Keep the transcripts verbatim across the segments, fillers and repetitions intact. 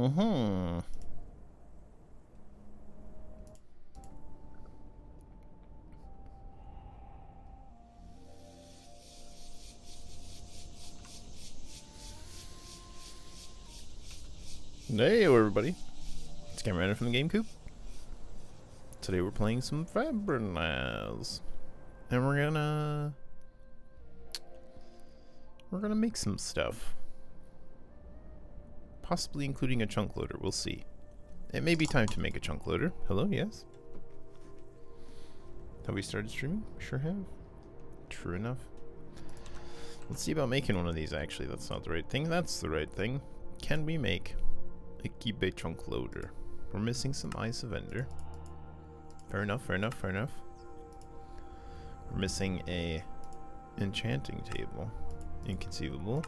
Mm-hmm. Hey everybody, it's Gamoranin from the GameCoop. Today we're playing some Fabrinaz, and we're gonna we're gonna make some stuff, possibly including a chunk loader. We'll see. It may be time to make a chunk loader. Hello, yes. Have we started streaming? Sure have. True enough. Let's see about making one of these. Actually, that's not the right thing. That's the right thing. Can we make a Kibbe chunk loader? We're missing some ice of ender. Fair enough, fair enough, fair enough. We're missing a enchanting table. Inconceivable.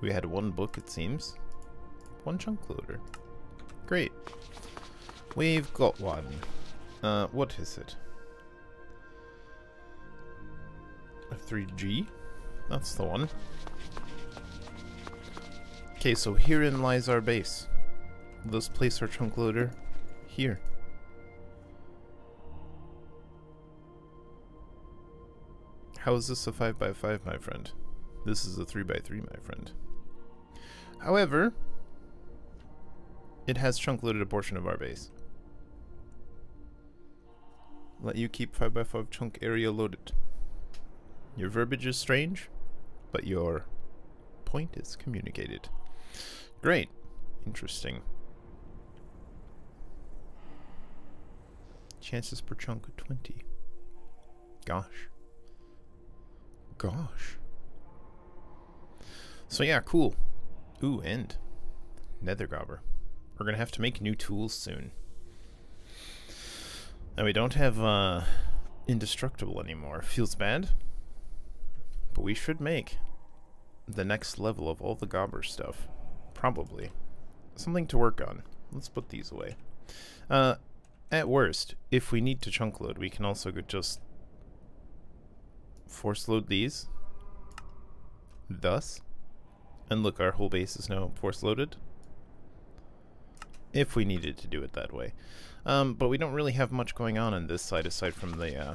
We had one book, it seems. One chunk loader. Great. We've got one. Uh, what is it? A three G? That's the one. Okay, so herein lies our base. Let's place our chunk loader here. How is this a five by five, my friend? This is a three by three, my friend. However, it has chunk loaded a portion of our base. Let you keep five by five chunk area loaded. Your verbiage is strange, but your point is communicated. Great. Interesting. Chances per chunk of twenty. Gosh. Gosh. So yeah, cool. Ooh, and Nether Gobber. We're gonna have to make new tools soon. Now we don't have uh, Indestructible anymore. Feels bad. But we should make the next level of all the Gobber stuff. Probably. Something to work on. Let's put these away. Uh, at worst, if we need to chunk load, we can also just force load these. Thus. And look, our whole base is now force loaded. If we needed to do it that way. Um, but we don't really have much going on on this side aside from the uh,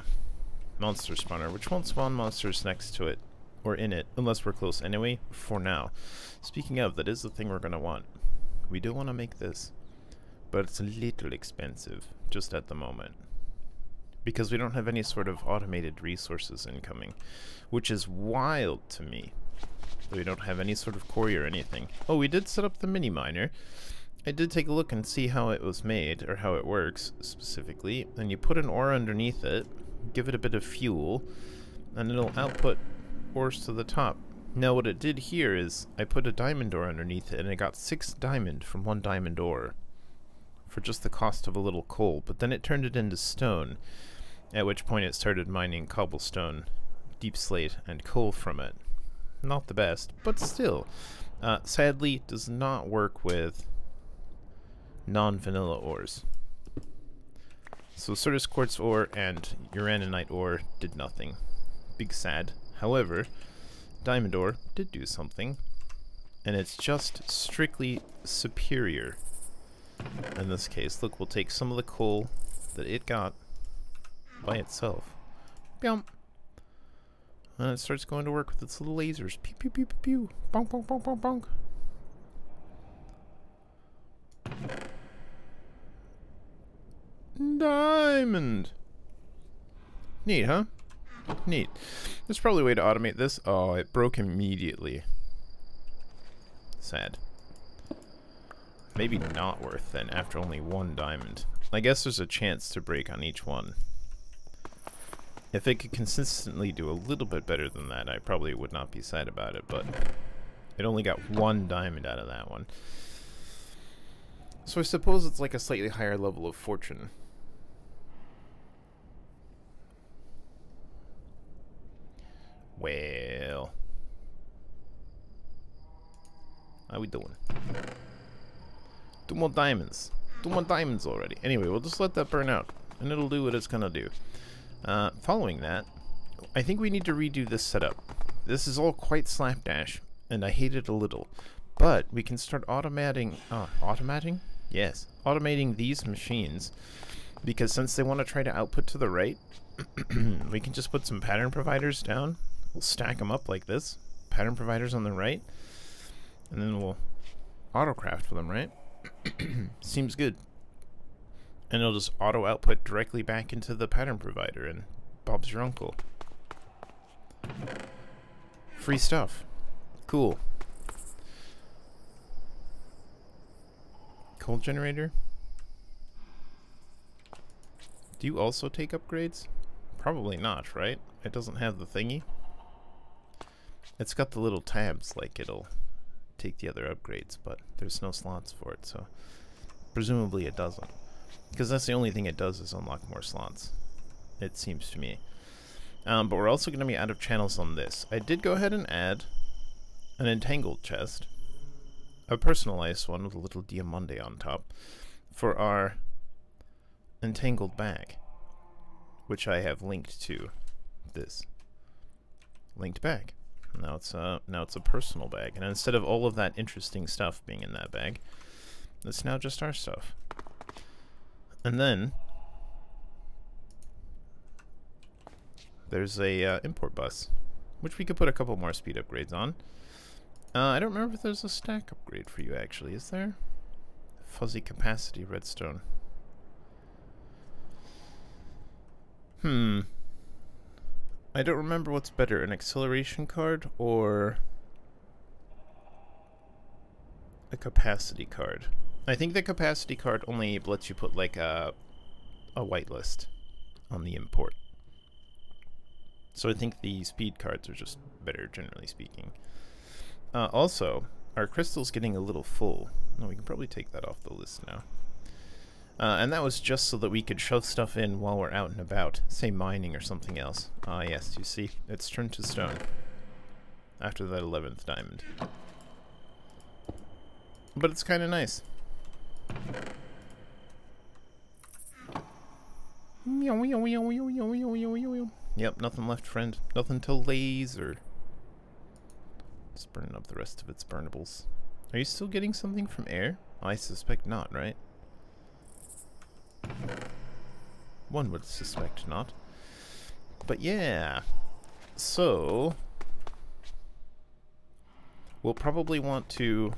monster spawner, which won't spawn monsters next to it. Or in it, unless we're close anyway, for now. Speaking of, that is the thing we're gonna want. We do want to make this, but it's a little expensive just at the moment because we don't have any sort of automated resources incoming, which is wild to me. We don't have any sort of quarry or anything. Oh, we did set up the mini miner. I did take a look and see how it was made, or how it works specifically, and you put an ore underneath it, give it a bit of fuel, and it'll output to the top. Now what it did here is I put a diamond ore underneath it and it got six diamond from one diamond ore for just the cost of a little coal, but then it turned it into stone, at which point it started mining cobblestone, deep slate, and coal from it. Not the best, but still. Uh, sadly, does not work with non-vanilla ores. So Certus Quartz Ore and Uraninite Ore did nothing. Big sad. However, diamond ore did do something, and it's just strictly superior in this case. Look, we'll take some of the coal that it got by itself. Bum. And it starts going to work with its little lasers. Pew pew pew pew pew. Bonk bonk bonk bonk bonk. Diamond. Neat, huh? Neat. There's probably a way to automate this. Oh, it broke immediately. Sad. Maybe not worth then after only one diamond. I guess there's a chance to break on each one. If it could consistently do a little bit better than that, I probably would not be sad about it, but it only got one diamond out of that one. So I suppose it's like a slightly higher level of fortune. Well, how we doing? Two more diamonds. Two more diamonds already. Anyway, we'll just let that burn out, and it'll do what it's gonna do. Uh, following that, I think we need to redo this setup. This is all quite slapdash, and I hate it a little. But we can start automating, uh, automating? Yes, automating these machines, because since they want to try to output to the right, we can just put some pattern providers down. We'll stack them up like this. Pattern providers on the right, and then we'll autocraft for them, right? Seems good. And it'll just auto output directly back into the pattern provider, and Bob's your uncle. Free stuff. Cool. Coal generator. Do you also take upgrades? Probably not, right? It doesn't have the thingy. It's got the little tabs, like it'll take the other upgrades, but there's no slots for it, so presumably it doesn't. Because that's the only thing it does is unlock more slots, it seems to me. Um, but we're also going to be out of channels on this. I did go ahead and add an entangled chest, a personalized one with a little Diamante on top, for our entangled bag, which I have linked to this linked bag. Now it's a now it's a personal bag, and instead of all of that interesting stuff being in that bag, it's now just our stuff. And then there's a uh, import bus, which we could put a couple more speed upgrades on. Uh, I don't remember if there's a stack upgrade for you actually. Is there? Fuzzy capacity redstone. Hmm. I don't remember what's better, an acceleration card or a capacity card. I think the capacity card only lets you put like a, a whitelist on the import. So I think the speed cards are just better, generally speaking. Uh, also, our crystal's getting a little full. No, we can probably take that off the list now. Uh, and that was just so that we could shove stuff in while we're out and about, say mining or something else. Ah yes, you see, it's turned to stone after that eleventh diamond. But it's kind of nice. Yep, nothing left, friend. Nothing till laser. Just burning up the rest of its burnables. Are you still getting something from air? I suspect not, right? One would suspect not. But yeah. So we'll probably want to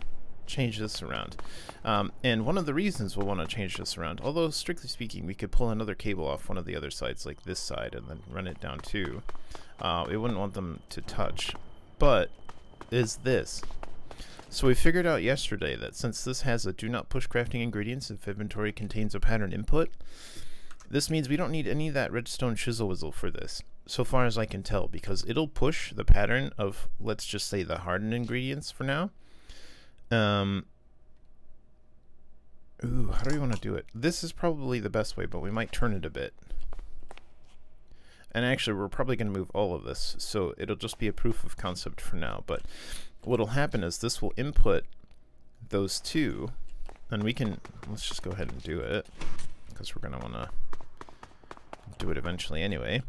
change this around. Um, and one of the reasons we'll want to change this around, although strictly speaking we could pull another cable off one of the other sides like this side and then run it down too. Uh, we wouldn't want them to touch. But is this. So we figured out yesterday that since this has a do not push crafting ingredients if inventory contains a pattern input, this means we don't need any of that redstone chisel whistle for this, so far as I can tell, because it'll push the pattern of, let's just say, the hardened ingredients for now. Um, ooh, how do we want to do it? This is probably the best way, but we might turn it a bit. And actually, we're probably going to move all of this, so it'll just be a proof of concept for now, but what'll happen is this will input those two, and we can, let's just go ahead and do it, because we're going to want to do it eventually anyway.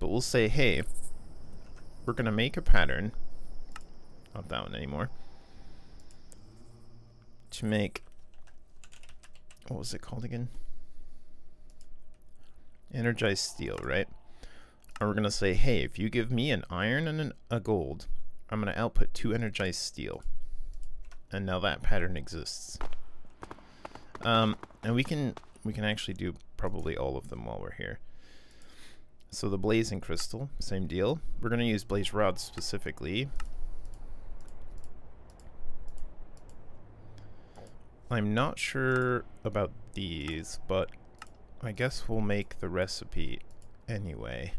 But we'll say, hey, we're going to make a pattern, not that one anymore, to make, what was it called again? Energized steel, right? And we're going to say, hey, if you give me an iron and an, a gold, I'm going to output two energized steel. And now that pattern exists. Um, and we can we can actually do probably all of them while we're here. So the blazing crystal, same deal. We're going to use blaze rods specifically. I'm not sure about these, but I guess we'll make the recipe anyway,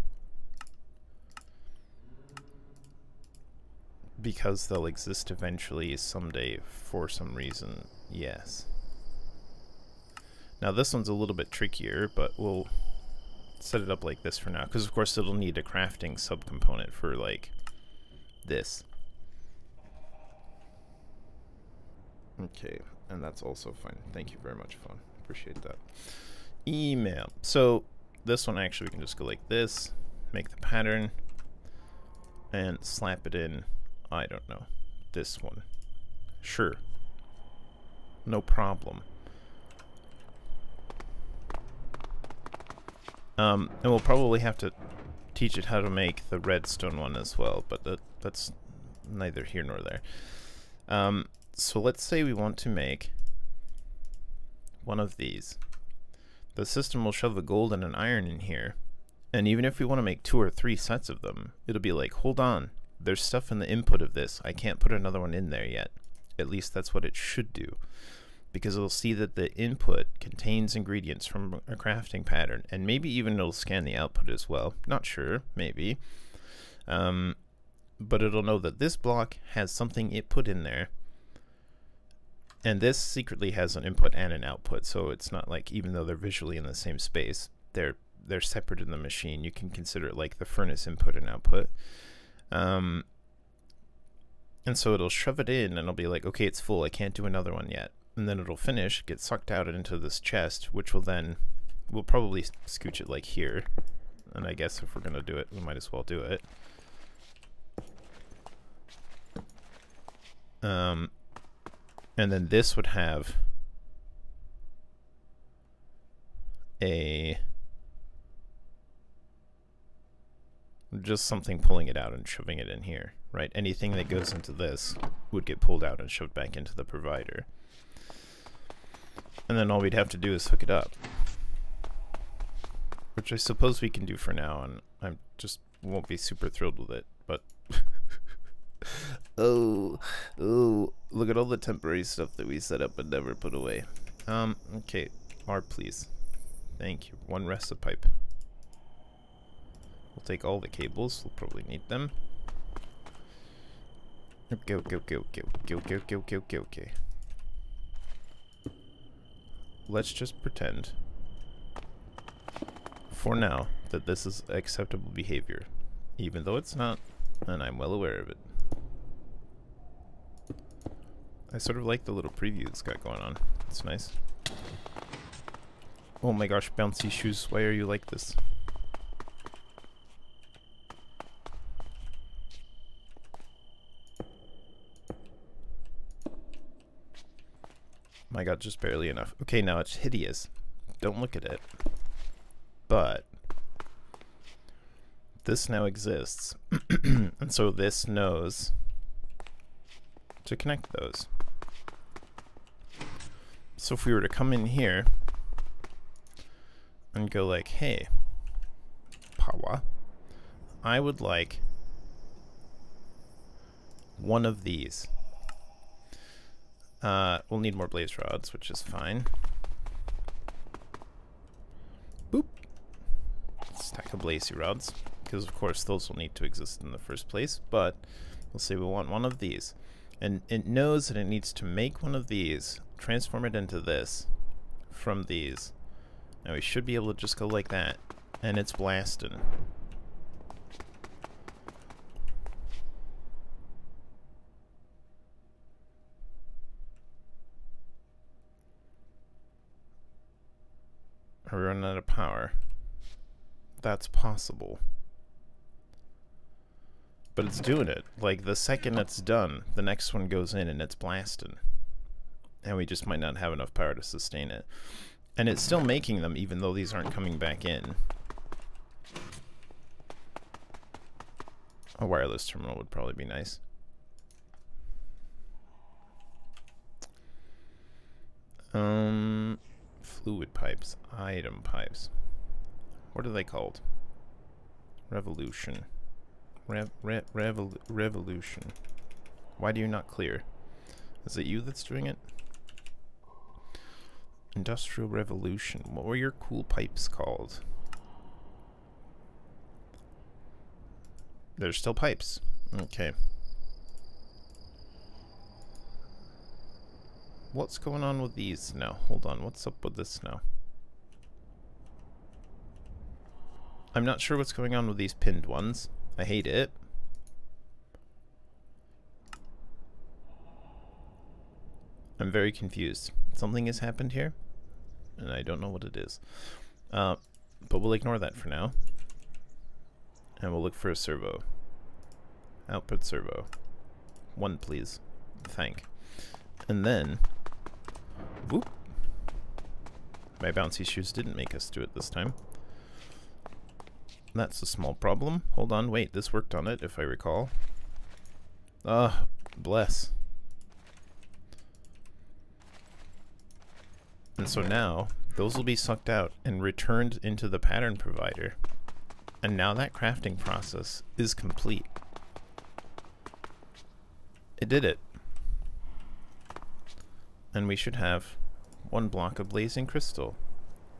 because they'll exist eventually someday for some reason. Yes. Now this one's a little bit trickier, but we'll set it up like this for now, because of course it'll need a crafting subcomponent for like this. Okay, and that's also fine. Thank you very much, Fawn. Appreciate that. Email. So this one actually we can just go like this, make the pattern, and slap it in, I don't know, this one. Sure. No problem. Um, and we'll probably have to teach it how to make the redstone one as well, but that, that's neither here nor there. Um, so let's say we want to make one of these. The system will shove the gold and an iron in here, and even if we want to make two or three sets of them, it'll be like, hold on, there's stuff in the input of this, I can't put another one in there yet. At least that's what it should do, because it'll see that the input contains ingredients from a crafting pattern, and maybe even it'll scan the output as well, not sure, maybe, um, but it'll know that this block has something it put in there, and this secretly has an input and an output, so it's not like, even though they're visually in the same space, they're they're separate in the machine. You can consider it like the furnace input and output. Um, and so it'll shove it in, and it'll be like, okay, it's full, I can't do another one yet. And then it'll finish, get sucked out into this chest, which will then, we'll probably scooch it like here. And I guess if we're going to do it, we might as well do it. Um... And then this would have a just something pulling it out and shoving it in here, right? Anything that goes into this would get pulled out and shoved back into the provider. And then all we'd have to do is hook it up, which I suppose we can do for now, and I just won't be super thrilled with it, but... Oh, oh, look at all the temporary stuff that we set up and never put away. Um, okay, R please. Thank you. One rest of pipe. We'll take all the cables, we'll probably need them. Okay, okay, okay, okay, okay, okay, okay, okay, okay, okay. Let's just pretend, for now, that this is acceptable behavior, even though it's not, and I'm well aware of it. I sort of like the little preview that's got going on. It's nice. Oh my gosh, bouncy shoes, why are you like this? My god, just barely enough. Okay, now it's hideous. Don't look at it. But this now exists. And so this knows to connect those. So if we were to come in here and go like, hey, Powah, I would like one of these. Uh, we'll need more blaze rods, which is fine. Boop. Stack of blaze rods, because of course those will need to exist in the first place, but we'll say we want one of these. And it knows that it needs to make one of these, transform it into this, from these. Now we should be able to just go like that, and it's blasting. We're running out of power. That's possible. But it's doing it. Like, the second it's done, the next one goes in and it's blasting. And we just might not have enough power to sustain it. And it's still making them, even though these aren't coming back in. A wireless terminal would probably be nice. Um, fluid pipes. Item pipes. What are they called? Revolution. Rev, re, revol, revolution. Why do you not clear? Is it you that's doing it? Industrial Revolution. What were your cool pipes called? They're still pipes. Okay. What's going on with these now? Hold on. What's up with this now? I'm not sure what's going on with these pinned ones. I hate it. I'm very confused. Something has happened here, and I don't know what it is. Uh, but we'll ignore that for now. And we'll look for a servo. Output servo. One, please. Thank. And then, whoop, my bouncy shoes didn't make us do it this time. That's a small problem. Hold on, wait, this worked on it, if I recall. Ah, uh, bless. And so now, those will be sucked out and returned into the pattern provider. And now that crafting process is complete. It did it. And we should have one block of blazing crystal.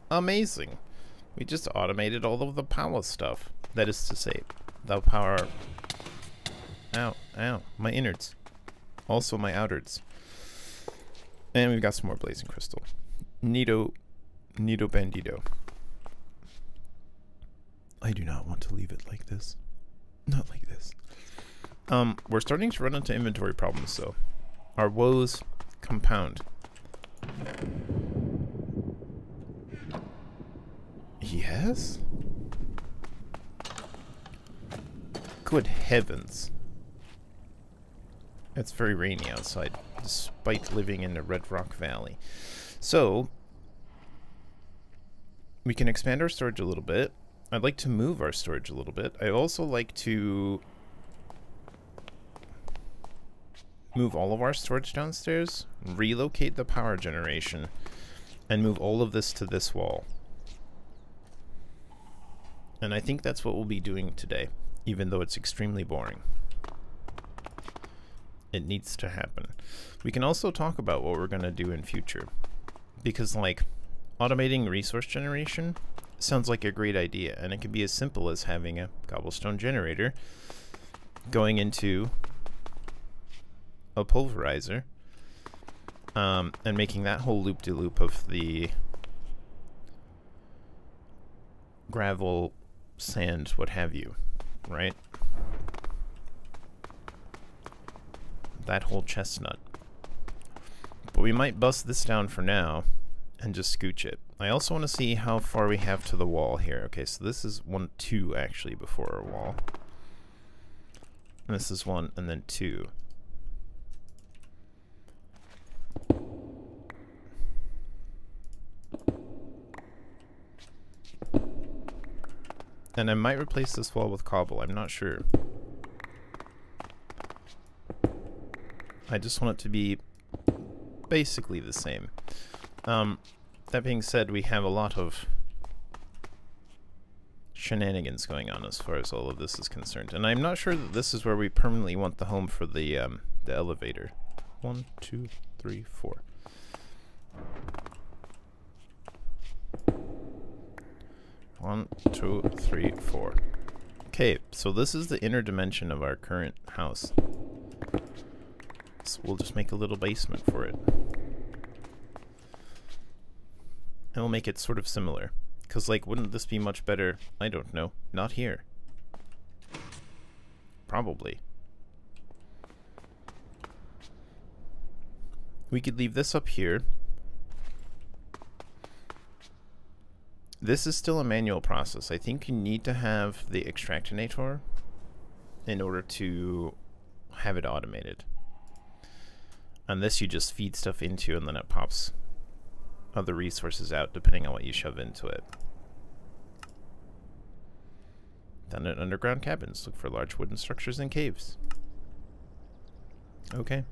Amazing! We just automated all of the Powah stuff. That is to say, the power... Ow, ow, my innards. Also my outards. And we've got some more blazing crystal. Neato, neato bandito. I do not want to leave it like this. Not like this. Um, we're starting to run into inventory problems, though. Our woes compound. Yes? Good heavens. It's very rainy outside, despite living in the Red Rock Valley. So, we can expand our storage a little bit. I'd like to move our storage a little bit. I also like to move all of our storage downstairs, relocate the power generation, and move all of this to this wall. And I think that's what we'll be doing today, even though it's extremely boring. It needs to happen. We can also talk about what we're going to do in future, because like automating resource generation sounds like a great idea, and it can be as simple as having a cobblestone generator going into a pulverizer um, and making that whole loop-de-loop -loop of the gravel, sand, what have you, right? That whole chestnut. But we might bust this down for now and just scooch it. I also want to see how far we have to the wall here. Okay, so this is one, two actually before our wall. And this is one and then two. And I might replace this wall with cobble, I'm not sure. I just want it to be basically the same. Um, that being said, we have a lot of shenanigans going on as far as all of this is concerned. And I'm not sure that this is where we permanently want the home for the, um, the elevator. One, two, three, four. One, two, three, four. Okay, so this is the inner dimension of our current house. So we'll just make a little basement for it. And we'll make it sort of similar. Because, like, wouldn't this be much better? I don't know. Not here. Probably. We could leave this up here. This is still a manual process. I think you need to have the Extractinator in order to have it automated. And this you just feed stuff into and then it pops other resources out depending on what you shove into it. Down at underground cabins, look for large wooden structures and caves. Okay.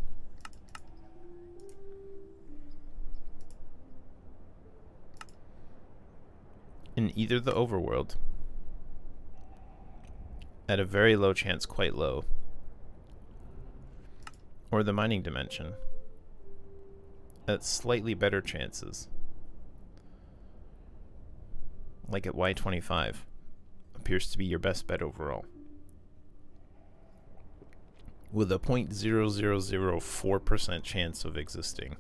In either the overworld, at a very low chance, quite low, or the mining dimension, at slightly better chances, like at Y twenty-five, appears to be your best bet overall, with a zero point zero zero zero four percent chance of existing.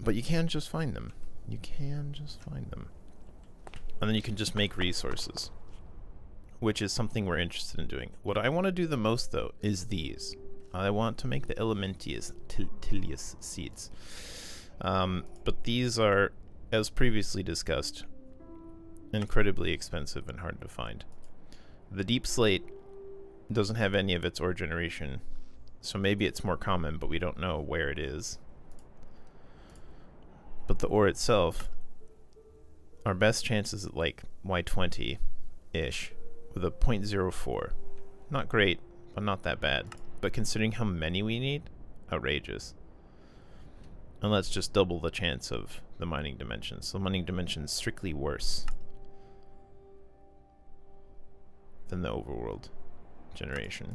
But you can just find them. You can just find them. And then you can just make resources, which is something we're interested in doing. What I want to do the most, though, is these. I want to make the Elementius Tiltilius seeds. Um, but these are, as previously discussed, incredibly expensive and hard to find. The Deep Slate doesn't have any of its ore generation So maybe it's more common, but we don't know where it is. But the ore itself, our best chance is at like Y twenty-ish with a zero point zero four. Not great, but not that bad. But considering how many we need, outrageous. And let's just double the chance of the mining dimension. So the mining dimension is strictly worse than the overworld generation.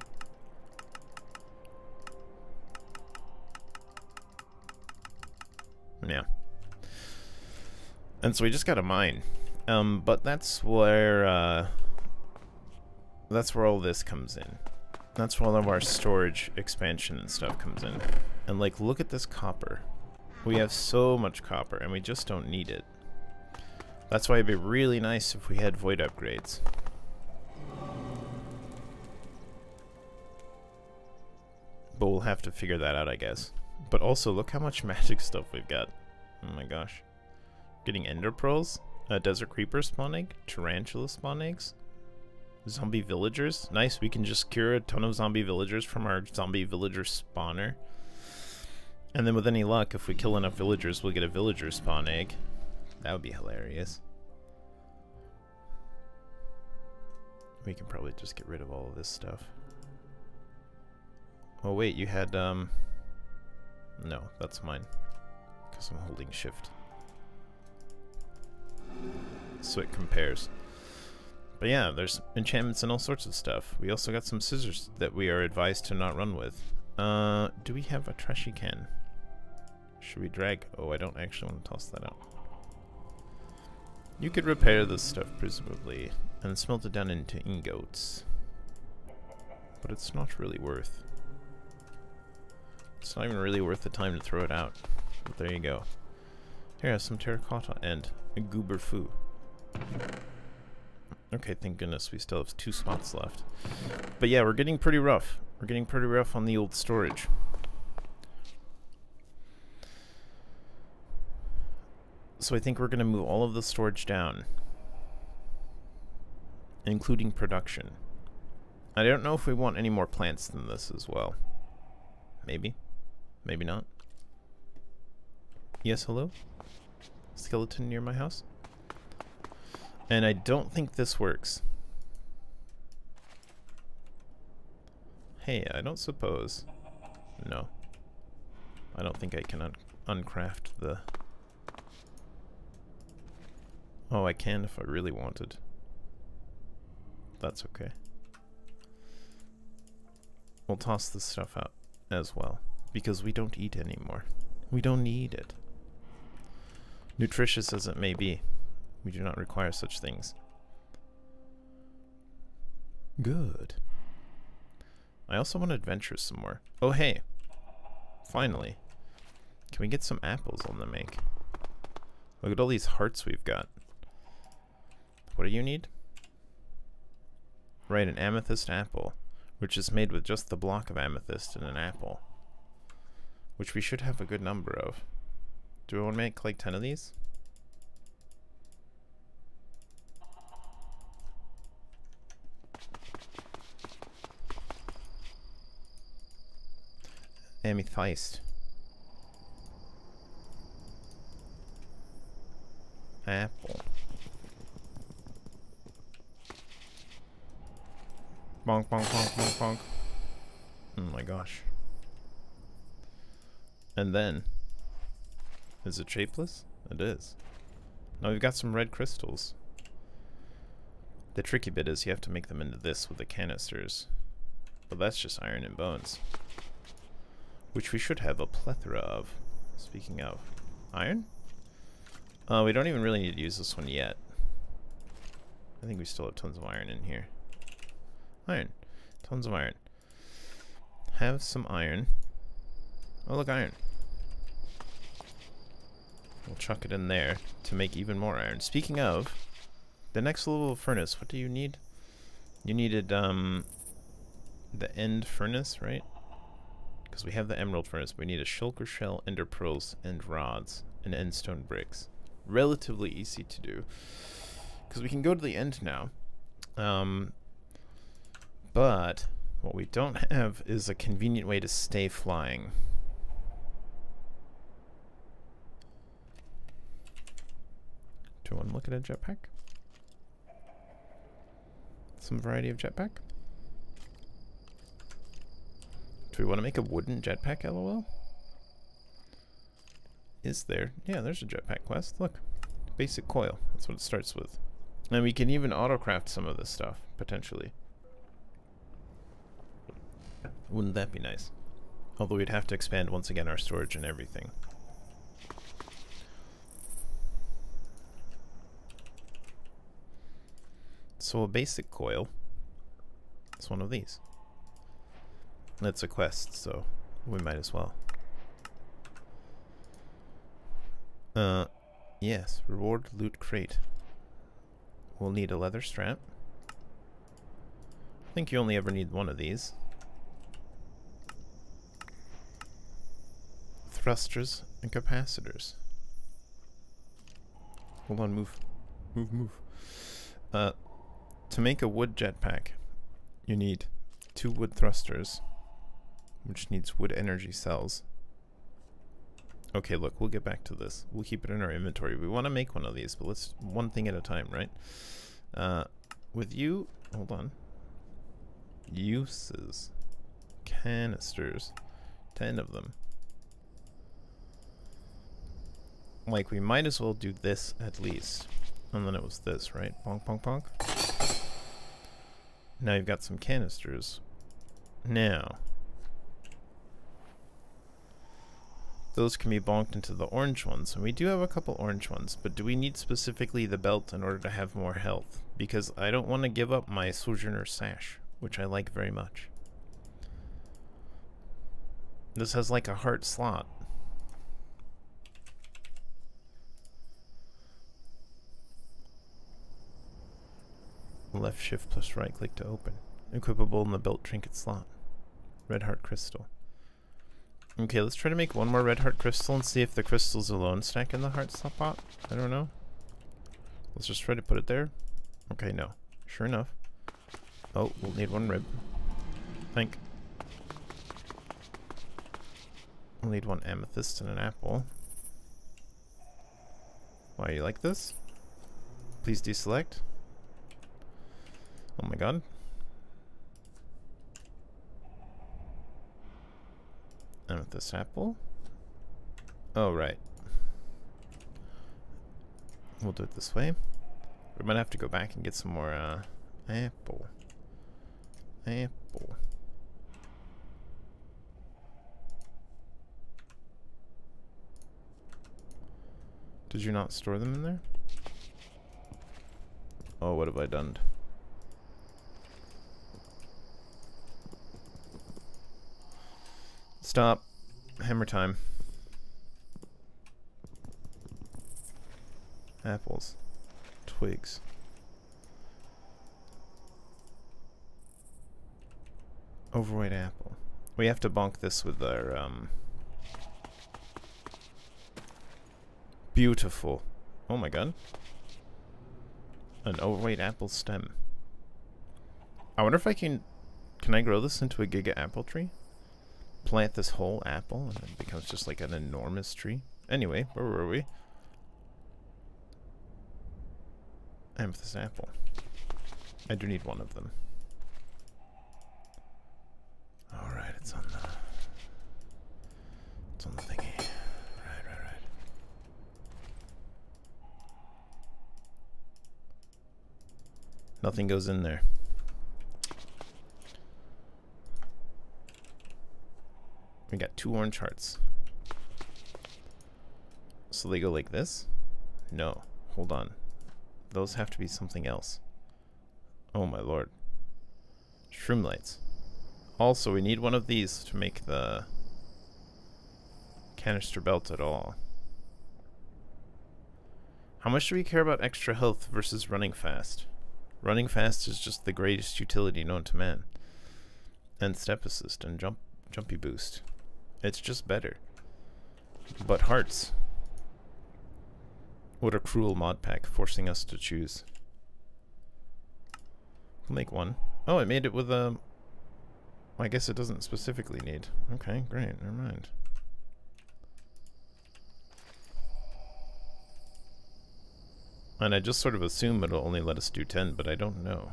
Yeah. And so we just got a mine. Um, but that's where, uh, that's where all this comes in. That's where all of our storage expansion and stuff comes in. And like, look at this copper. We have so much copper and we just don't need it. That's why it'd be really nice if we had void upgrades. But we'll have to figure that out, I guess. But also, look how much magic stuff we've got. Oh my gosh. Getting ender pearls, uh, desert creeper spawn egg, tarantula spawn eggs, zombie villagers. Nice, we can just cure a ton of zombie villagers from our zombie villager spawner. And then with any luck, if we kill enough villagers, we'll get a villager spawn egg. That would be hilarious. We can probably just get rid of all of this stuff. Oh wait, you had, um... no, that's mine. Because I'm holding shift. So it compares. But yeah, there's enchantments and all sorts of stuff. We also got some scissors that we are advised to not run with. Uh, do we have a trashy can? Should we drag? Oh, I don't actually want to toss that out. You could repair this stuff, presumably, and smelt it down into ingots. But it's not really worth. It's not even really worth the time to throw it out. But there you go. Here, has some terracotta and a goober foo. Okay, thank goodness we still have two spots left. But yeah, we're getting pretty rough. We're getting pretty rough on the old storage. So I think we're going to move all of the storage down, including production. I don't know if we want any more plants than this as well. Maybe. Maybe not. Yes, hello? Skeleton near my house? And I don't think this works. Hey, I don't suppose. No. I don't think I can un uncraft the... Oh, I can if I really wanted. That's okay. We'll toss this stuff out as well, because we don't eat anymore. We don't need it. Nutritious as it may be, we do not require such things. Good. I also want to adventure some more. Oh hey, finally. Can we get some apples on the make? Look at all these hearts we've got. What do you need? Right, an amethyst apple, which is made with just the block of amethyst and an apple, which we should have a good number of. Do we want to make like ten of these? Amethyst. Apple. Bonk, bonk, bonk, bonk, bonk. Oh my gosh. And then, is it shapeless? It is. Now we've got some red crystals. The tricky bit is you have to make them into this with the canisters. But that's just iron and bones, which we should have a plethora of. Speaking of iron? Uh, we don't even really need to use this one yet. I think we still have tons of iron in here. Iron. Tons of iron. Have some iron. Oh look, iron. We'll chuck it in there to make even more iron. Speaking of, the next level of furnace, what do you need? You needed um, the end furnace, right? Because we have the emerald furnace, but we need a shulker shell, ender pearls, end rods, and end stone bricks. Relatively easy to do, because we can go to the end now. Um, but What we don't have is a convenient way to stay flying. Do you want to look at a jetpack? Some variety of jetpack? Do we want to make a wooden jetpack, lol? Is there? Yeah, there's a jetpack quest. Look. Basic coil. That's what it starts with. And we can even autocraft some of this stuff, potentially. Wouldn't that be nice? Although we'd have to expand once again our storage and everything. So a basic coil is one of these. That's a quest, so we might as well. Uh, yes, reward loot crate. We'll need a leather strap. I think you only ever need one of these. Thrusters and capacitors. Hold on, move. Move, move. Uh, to make a wood jetpack, you need two wood thrusters, which needs wood energy cells. Okay, look, we'll get back to this. We'll keep it in our inventory. We want to make one of these, but let's one thing at a time, right? Uh, with you, hold on. Uses. Canisters. Ten of them. Like, we might as well do this at least. And then it was this, right? Bonk, bonk, bonk. Now you've got some canisters. Now. Those can be bonked into the orange ones. And we do have a couple orange ones. But do we need specifically the belt in order to have more health? Because I don't want to give up my Sojourner's Sash, which I like very much. This has like a heart slot. Left shift plus right click to open. Equipable in the belt trinket slot. Red heart crystal. Okay, let's try to make one more red heart crystal and see if the crystals alone stack in the heart slot. I don't know. Let's just try to put it there. Okay, no. Sure enough. Oh, we'll need one rib. I think. We'll need one amethyst and an apple. Why, you like this? Please deselect. Oh my god. Amethyst apple. Oh, right. We'll do it this way. We might have to go back and get some more, uh, apple. Apple. Did you not store them in there? Oh, what have I done? Stop. Hammer time. Apples. Twigs. Overweight apple. We have to bonk this with our, um... beautiful. Oh my god. An overweight apple stem. I wonder if I can... Can I grow this into a giga apple tree? Plant this whole apple and it becomes just like an enormous tree. Anyway, where were we? Amethyst apple. I do need one of them. Alright, it's on the It's on the thingy. Right, right, right. Nothing goes in there. We got two orange hearts. So they go like this? No. Hold on. Those have to be something else. Oh my lord. Shroom lights. Also, we need one of these to make the canister belt at all. How much do we care about extra health versus running fast? Running fast is just the greatest utility known to man. And step assist and jump jumpy boost. It's just better. But hearts. What a cruel mod pack forcing us to choose. We'll make one. Oh, I made it with a Well, I guess it doesn't specifically need. Okay, great, never mind. And I just sort of assume it'll only let us do ten, but I don't know.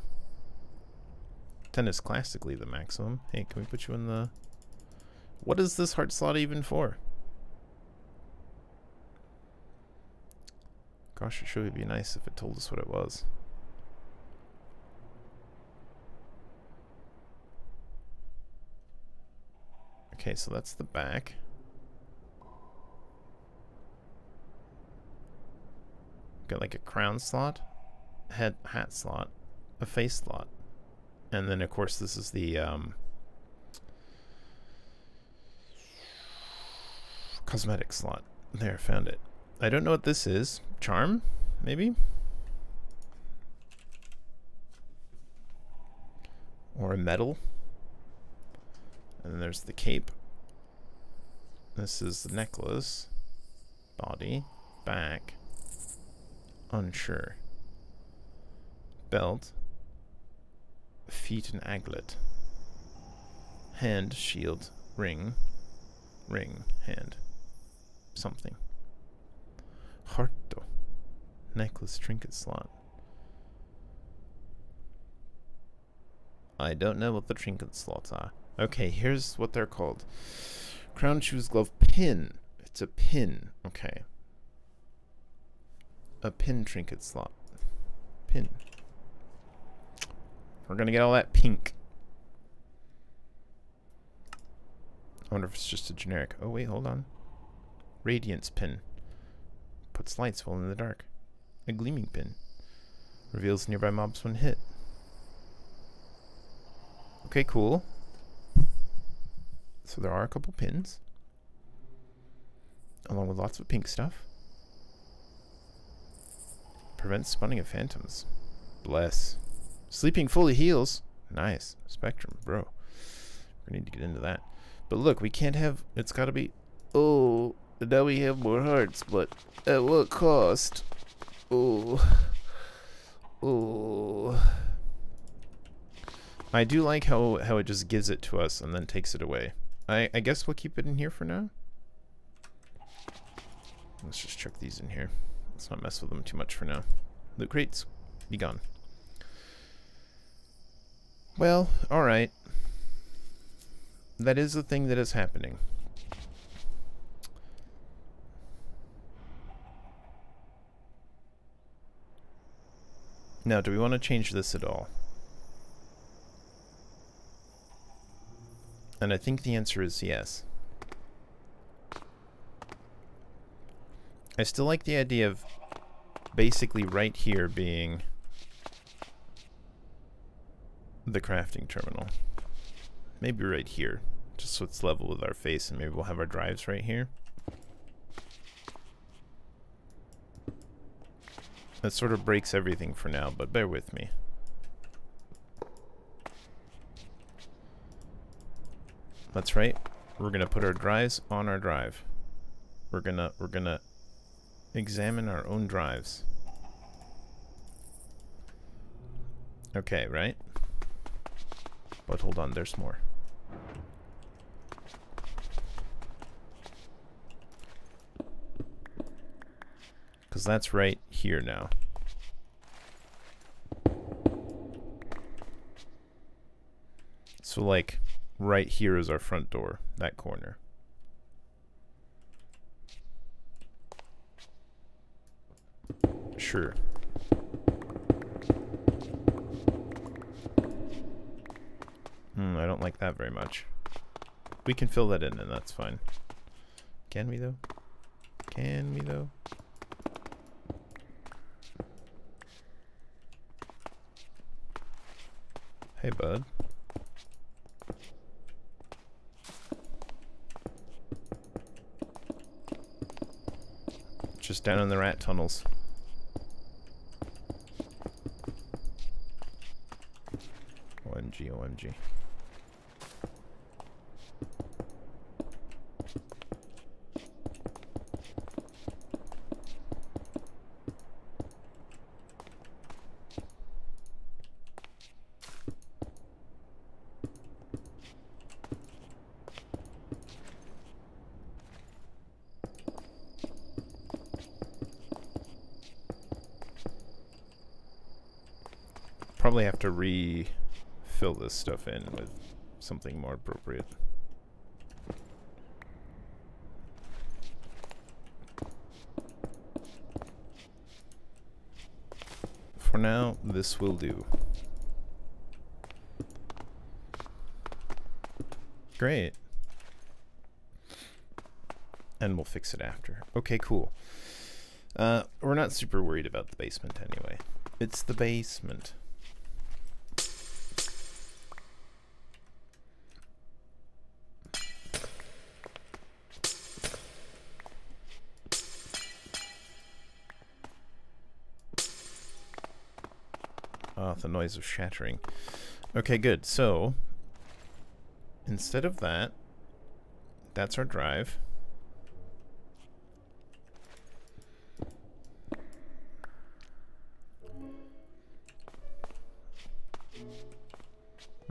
ten is classically the maximum. Hey, can we put you in the... What is this heart slot even for? Gosh, it sure would be nice if it told us what it was. Okay, so that's the back. Got like a crown slot, head hat slot, a face slot, and then of course this is the um, cosmetic slot. There, found it. I don't know what this is. Charm, maybe, or a medal. And then there's the cape. This is the necklace, body, back. Unsure. Belt. Feet and aglet. Hand, shield, ring. Ring, hand. Something. Harto. Necklace, trinket slot. I don't know what the trinket slots are. Okay, here's what they're called. Crown, shoes, glove, pin. It's a pin. Okay. A pin trinket slot. Pin. We're gonna get all that pink. I wonder if it's just a generic. Oh wait, hold on. Radiance pin. Puts lights well in the dark. A gleaming pin. Reveals nearby mobs when hit. Okay, cool. So there are a couple pins. Along with lots of pink stuff. Prevents spawning of phantoms. Bless. Sleeping fully heals. Nice. Spectrum, bro. We need to get into that. But look, we can't have... It's gotta be... Oh, now we have more hearts, but at what cost? Oh. Oh. I do like how, how it just gives it to us and then takes it away. I, I guess we'll keep it in here for now. Let's just chuck these in here. Let's not mess with them too much for now. Loot crates, be gone. Well, alright. That is the thing that is happening. Now, do we want to change this at all? And I think the answer is yes. I still like the idea of basically right here being the crafting terminal. Maybe right here, just so it's level with our face, and maybe we'll have our drives right here. That sort of breaks everything for now, but bear with me. That's right, we're gonna put our drives on our drive. We're gonna, we're gonna examine our own drives. Okay, right? But hold on, there's more. Because that's right here now. So like, right here is our front door, that corner. Sure. Hmm, I don't like that very much. We can fill that in and that's fine. Can we though? Can we though? Hey bud. Just down in the rat tunnels. O M G, O M G. probably have to refill this stuff in with something more appropriate. For now, this will do. Great. And we'll fix it after. Okay, cool. Uh, we're not super worried about the basement anyway. It's the basement. Ah, the noise of shattering. Okay, good. So, instead of that, that's our drive.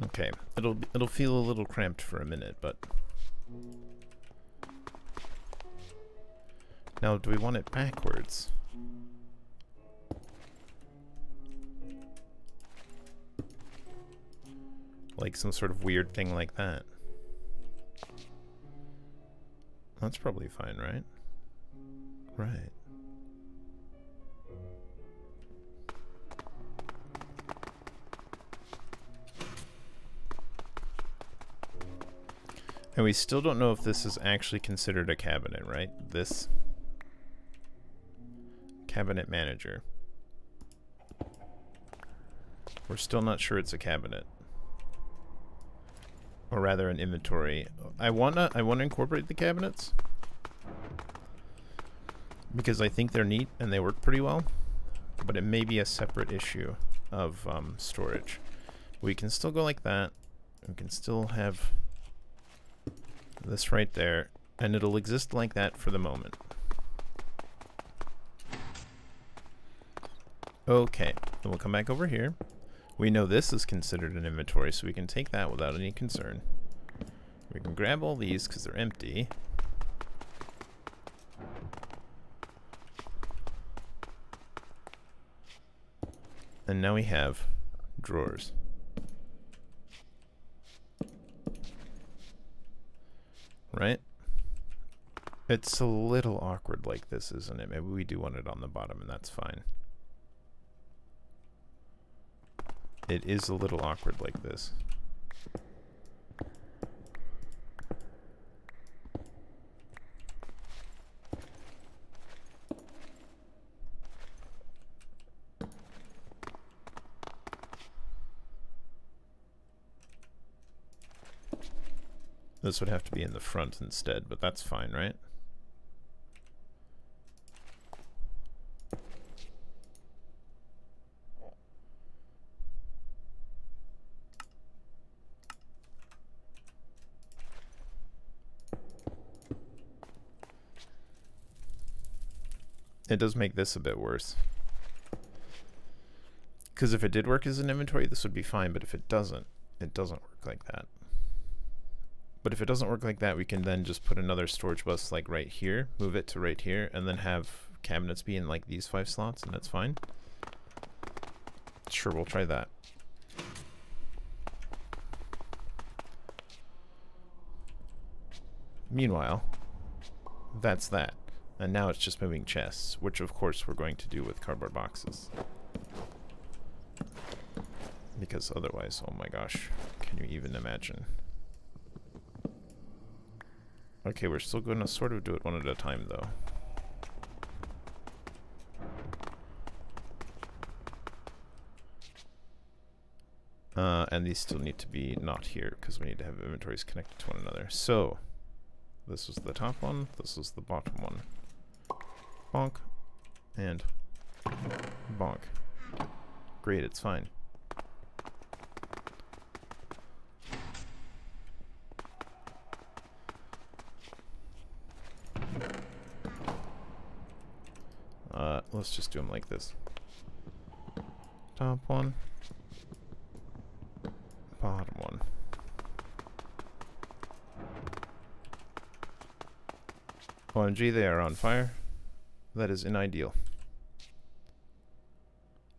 Okay, it'll it'll feel a little cramped for a minute, but now do we want it backwards? Like some sort of weird thing like that. That's probably fine, right? Right. And we still don't know if this is actually considered a cabinet, right? This cabinet manager. We're still not sure it's a cabinet. Or rather an inventory. I wanna I wanna incorporate the cabinets because I think they're neat and they work pretty well, but it may be a separate issue of um, storage. We can still go like that. We can still have this right there, and it'll exist like that for the moment. Okay, then we'll come back over here. We know this is considered an inventory, so we can take that without any concern. We can grab all these because they're empty. And now we have drawers. Right? It's a little awkward like this, isn't it? Maybe we do want it on the bottom, and that's fine. It is a little awkward like this. This would have to be in the front instead, but that's fine, right? It does make this a bit worse. Because if it did work as an inventory, this would be fine, but if it doesn't, it doesn't work like that. But if it doesn't work like that, we can then just put another storage bus like right here, move it to right here, and then have cabinets be in like these five slots, and that's fine. Sure, we'll try that. Meanwhile, that's that. And now it's just moving chests, which of course we're going to do with cardboard boxes. Because otherwise, oh my gosh, can you even imagine? Okay, we're still going to sort of do it one at a time, though. Uh, and these still need to be not here, because we need to have inventories connected to one another. So, this was the top one, this was the bottom one. Bonk, and bonk. Great, it's fine. Uh, let's just do them like this. Top one, bottom one. O M G, they are on fire. That is unideal.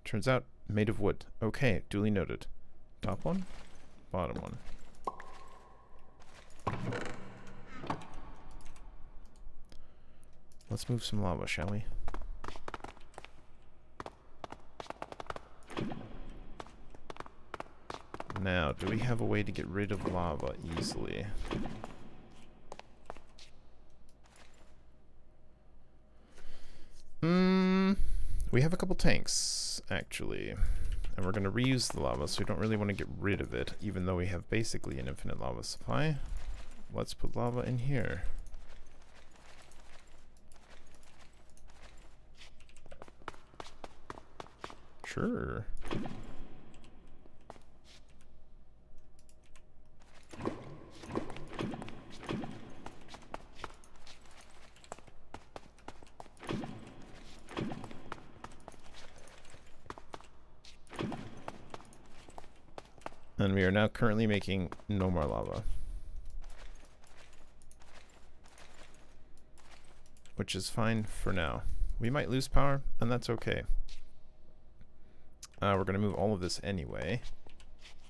Turns out Made of wood. Okay, duly noted. Top one, bottom one. Let's move some lava, shall we? Now, do we have a way to get rid of lava easily? Mm, we have a couple tanks, actually. And we're going to reuse the lava, so we don't really want to get rid of it, even though we have basically an infinite lava supply. Let's put lava in here. Sure. And we are now currently making no more lava, which is fine for now. We might lose power, and that's okay. Uh, we're going to move all of this anyway,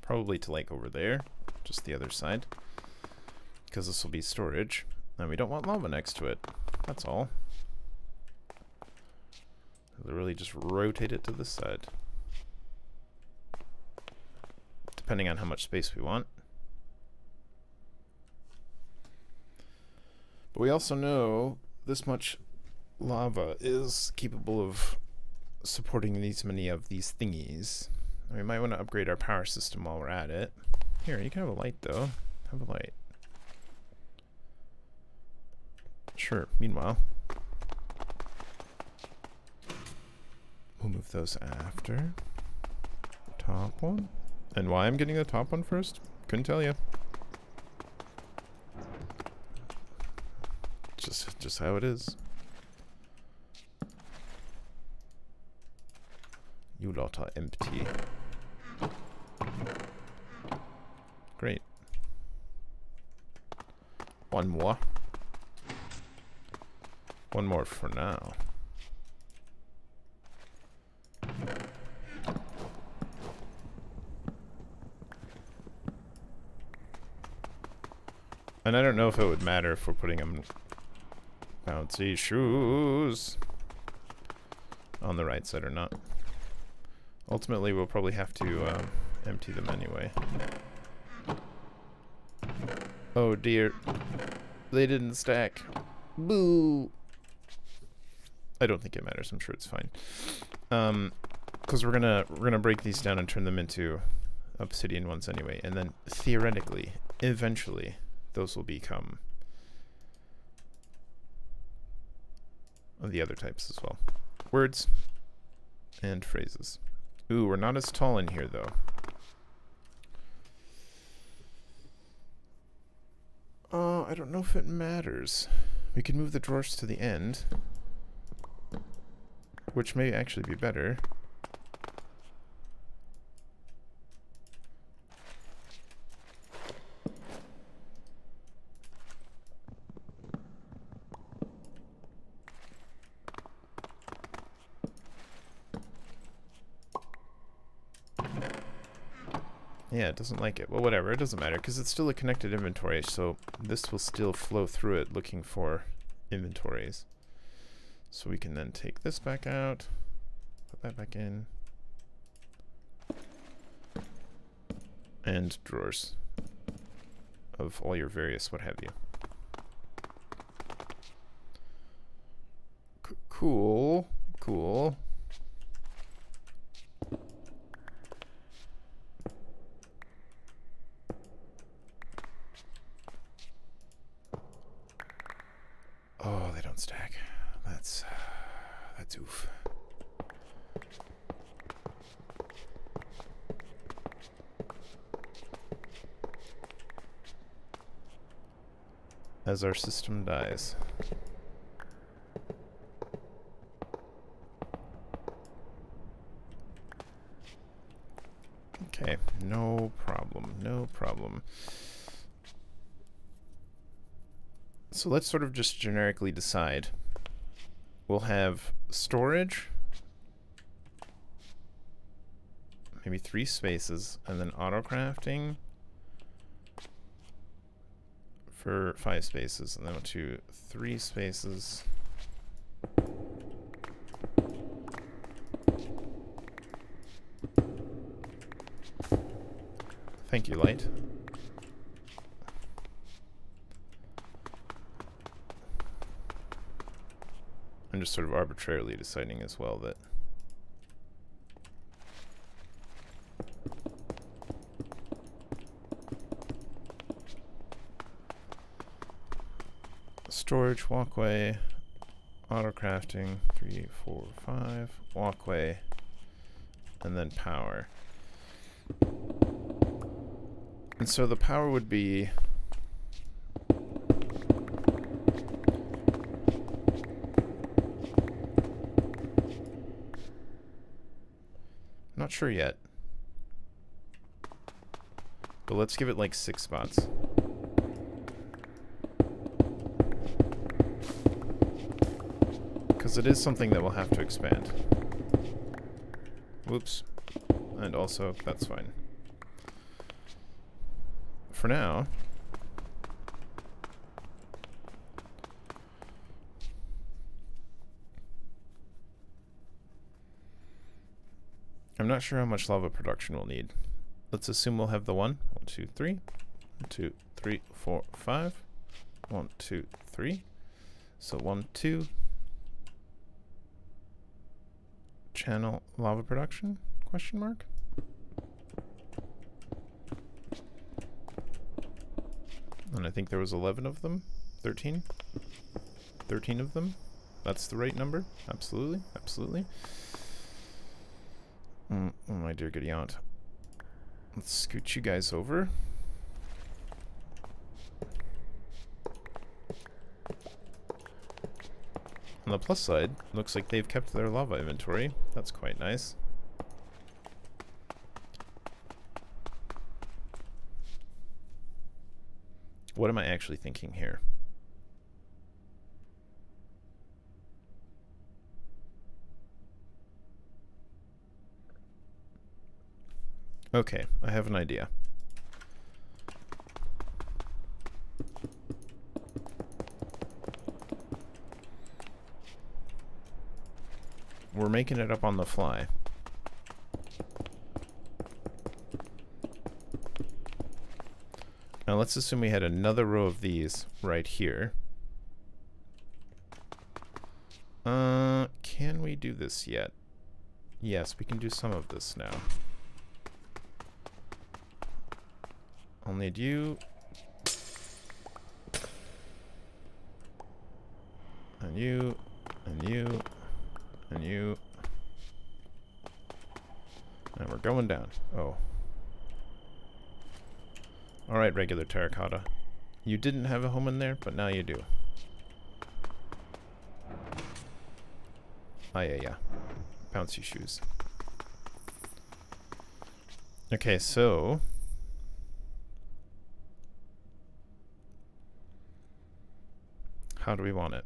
probably to like over there, just the other side, because this will be storage, and we don't want lava next to it, that's all. Literally just rotate it to this side, depending on how much space we want. But we also know this much lava is capable of supporting these many of these thingies. We might want to upgrade our power system while we're at it. Here, you can have a light though. Have a light. Sure, meanwhile. We'll move those after. Top one. And why I'm getting the top one first? Couldn't tell you. Just, just how it is. You lot are empty. Great. One more. One more for now. And I don't know if it would matter if we're putting them bouncy shoes on the right side or not. Ultimately, we'll probably have to um, empty them anyway. Oh dear. They didn't stack. Boo! I don't think it matters. I'm sure it's fine. Um, because we're gonna we're gonna break these down and turn them into obsidian ones anyway, and then theoretically, eventually, those will become the other types as well. Words and phrases. Ooh, we're not as tall in here, though. Oh, uh, I don't know if it matters. We can move the drawers to the end, which may actually be better. Yeah, it doesn't like it. Well, whatever. It doesn't matter because it's still a connected inventory, so this will still flow through it looking for inventories. So we can then take this back out, put that back in, and drawers of all your various what have you. C- cool. Cool. As our system dies. Okay, no problem, no problem. So let's sort of just generically decide. We'll have storage maybe three spaces, and then auto crafting for five spaces, and then two, three spaces. Thank you, light. I'm just sort of arbitrarily deciding as well that storage, walkway, auto crafting, three, four, five, walkway, and then power. And so the power would be not sure yet, but let's give it like six spots. Because it is something that will have to expand. Whoops. And also, that's fine. For now, I'm not sure how much lava production we'll need. Let's assume we'll have the one. One, two, three. One, two, three, four, five. One, two, three. So one, two. Channel lava production? Question mark. And I think there was eleven of them. thirteen? thirteen of them? That's the right number? Absolutely. Absolutely. Mm, oh my dear goody aunt. Let's scoot you guys over. On the plus side, looks like they've kept their lava inventory. That's quite nice. What am I actually thinking here? Okay, I have an idea. We're making it up on the fly. Now let's assume we had another row of these right here. Uh, can we do this yet? Yes, we can do some of this now. I'll need you. And you. And you. And you. And we're going down. Oh. Alright, regular terracotta. You didn't have a home in there, but now you do. Ah, yeah, yeah. Bouncy shoes. Okay, so how do we want it?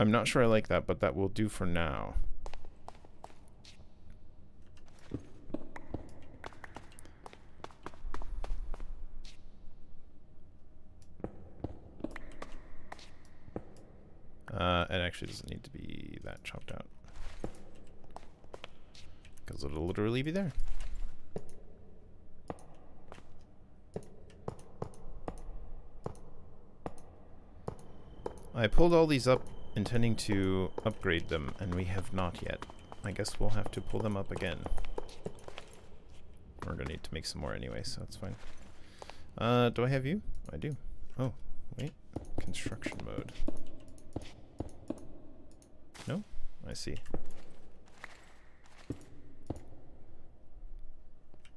I'm not sure I like that, but that will do for now. Uh, it actually doesn't need to be that chopped out, because it'll literally be there. I pulled all these up intending to upgrade them, and we have not yet. I guess we'll have to pull them up again. We're gonna need to make some more anyway, so it's fine. Uh, do I have you? I do. Oh, wait. Construction mode. No? I see.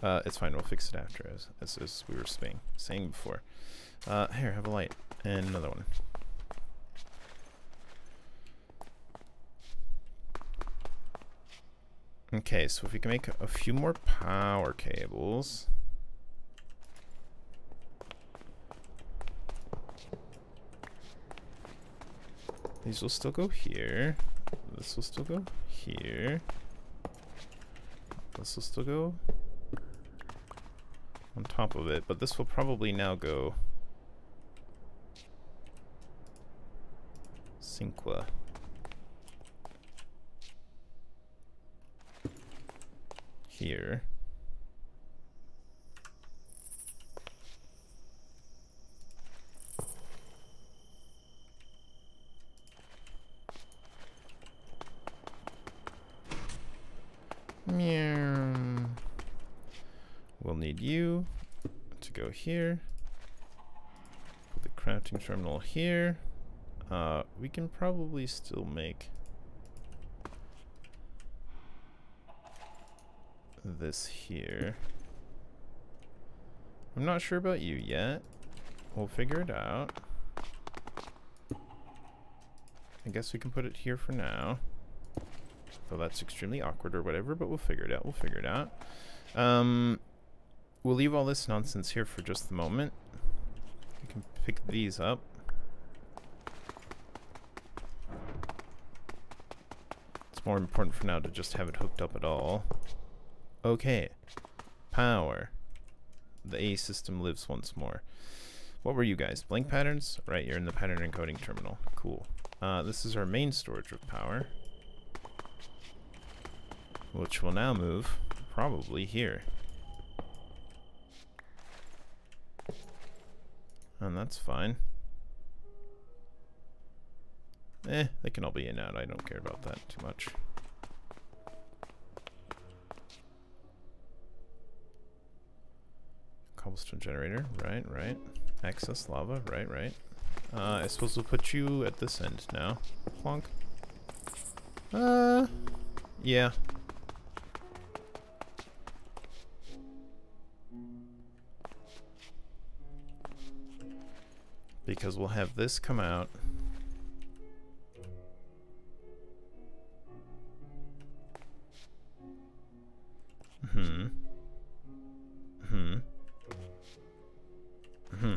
Uh, it's fine, we'll fix it after, as, as, as we were saying, saying before. Uh, here, have a light. And another one. Okay, so if we can make a few more power cables. These will still go here. This will still go here. This will still go on top of it, but this will probably now go Cinqua. Here. We'll need you to go here. Put the crafting terminal here. Uh, we can probably still make this here. I'm not sure about you yet. We'll figure it out. I guess we can put it here for now. So that's extremely awkward or whatever, but we'll figure it out. We'll figure it out. Um, we'll leave all this nonsense here for just the moment. We can pick these up. It's more important for now to just have it hooked up at all. Okay. Power. The A system lives once more. What were you guys? Blank patterns? Right, you're in the pattern encoding terminal. Cool. Uh, this is our main storage of power, which will now move probably here. And that's fine. Eh, they can all be in and out. I don't care about that too much. Cobblestone generator, right, right. Access lava, right, right. Uh, I suppose we'll put you at this end now. Plonk. Uh, yeah. Because we'll have this come out. Hmm. Hmm. Hmm.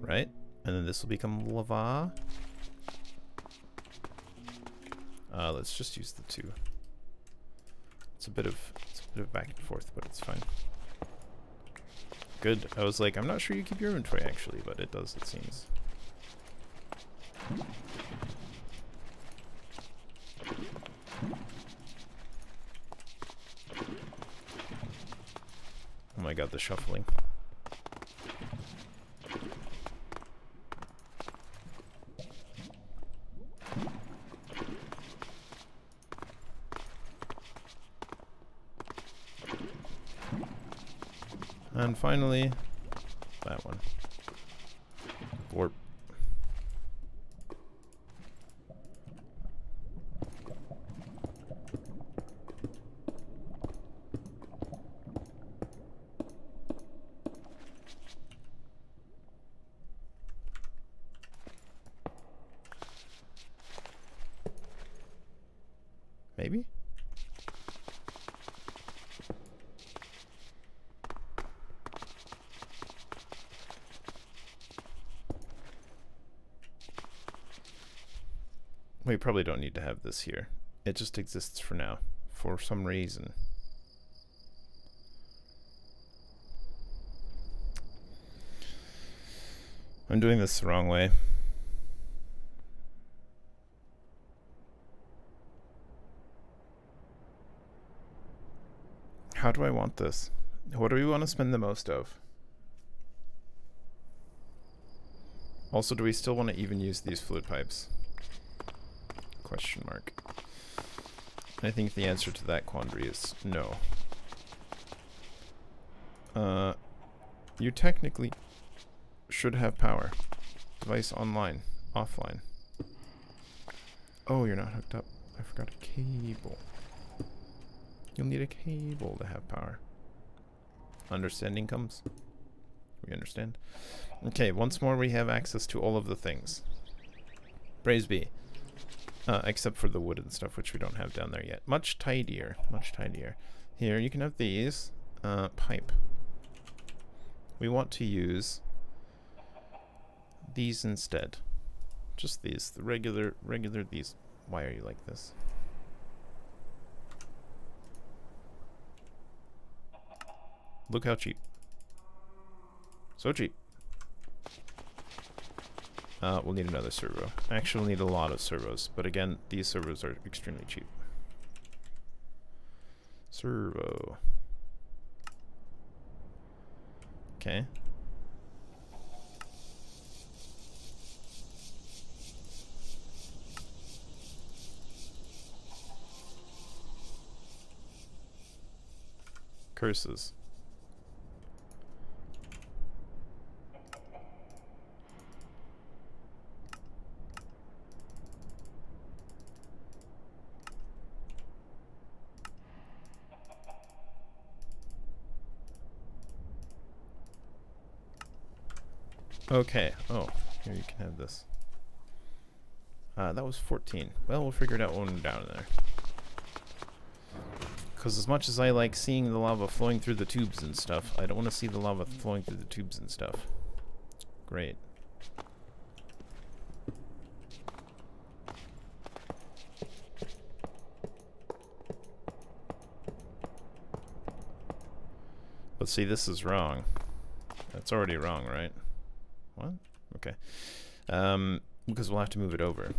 Right? And then this will become lava. Uh, let's just use the two. It's a bit of it's a bit of back and forth, but it's fine. Good. I was like, I'm not sure you keep your inventory actually, but it does, it seems. Oh my god, the shuffling. And finally, that one. Warp. Maybe? We probably don't need to have this here. It just exists for now, for some reason. I'm doing this the wrong way. How do I want this? What do we want to spend the most of? Also, do we still want to even use these fluid pipes? Question mark. I think the answer to that quandary is no. Uh, you technically should have power. Device online, offline. Oh, you're not hooked up. I forgot a cable. You'll need a cable to have power. Understanding comes. We understand. Okay, once more we have access to all of the things. Praise be. Uh, except for the wood and stuff, which we don't have down there yet. Much tidier. Much tidier. Here, you can have these. Uh, pipe. We want to use these instead. Just these. The regular, regular these. Why are you like this? Look how cheap. So cheap. Uh, we'll need another servo. Actually, we'll need a lot of servos, but again, these servos are extremely cheap. Servo. Okay. Curses. Okay, oh, here you can have this. Uh, that was fourteen. Well, we'll figure it out when we're down there. Because as much as I like seeing the lava flowing through the tubes and stuff, I don't want to see the lava flowing through the tubes and stuff. Great. But see, this is wrong. That's already wrong, right? What? Okay. Um, because we'll have to move it over.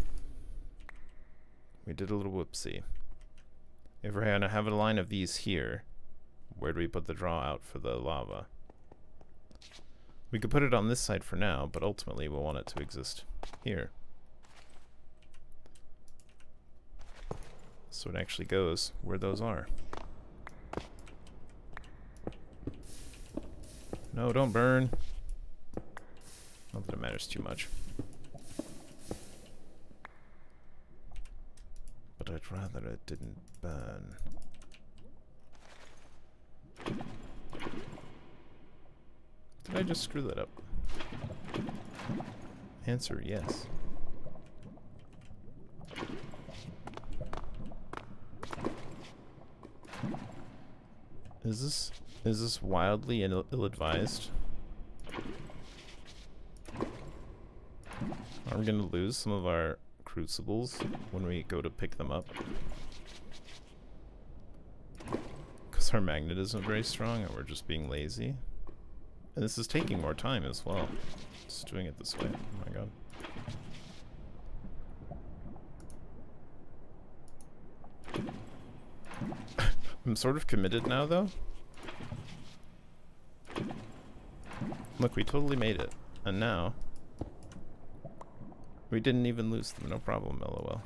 We did a little whoopsie. If we're gonna have a line of these here, where do we put the draw out for the lava? We could put it on this side for now, but ultimately we'll want it to exist here. So it actually goes where those are. No, don't burn. Not that it matters too much. But I'd rather it didn't burn. Did I just screw that up? Answer, yes. Is this, is this wildly ill- ill-advised? We're gonna lose some of our crucibles when we go to pick them up. Because our magnet isn't very strong and we're just being lazy. And this is taking more time as well. Just doing it this way. Oh my god. I'm sort of committed now though. Look, we totally made it. And now... we didn't even lose them, no problem, lol.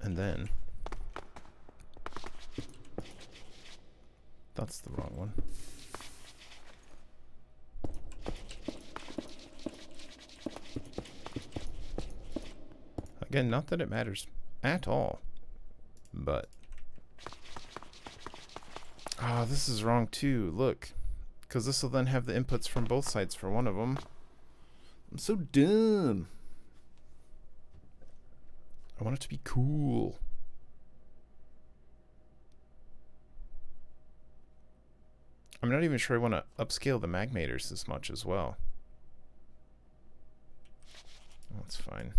And then... that's the wrong one. Again, not that it matters at all, but... oh, this is wrong too, look. Because this will then have the inputs from both sides for one of them. I'm so dumb. I want it to be cool. I'm not even sure I want to upscale the magmators this much as well. That's fine.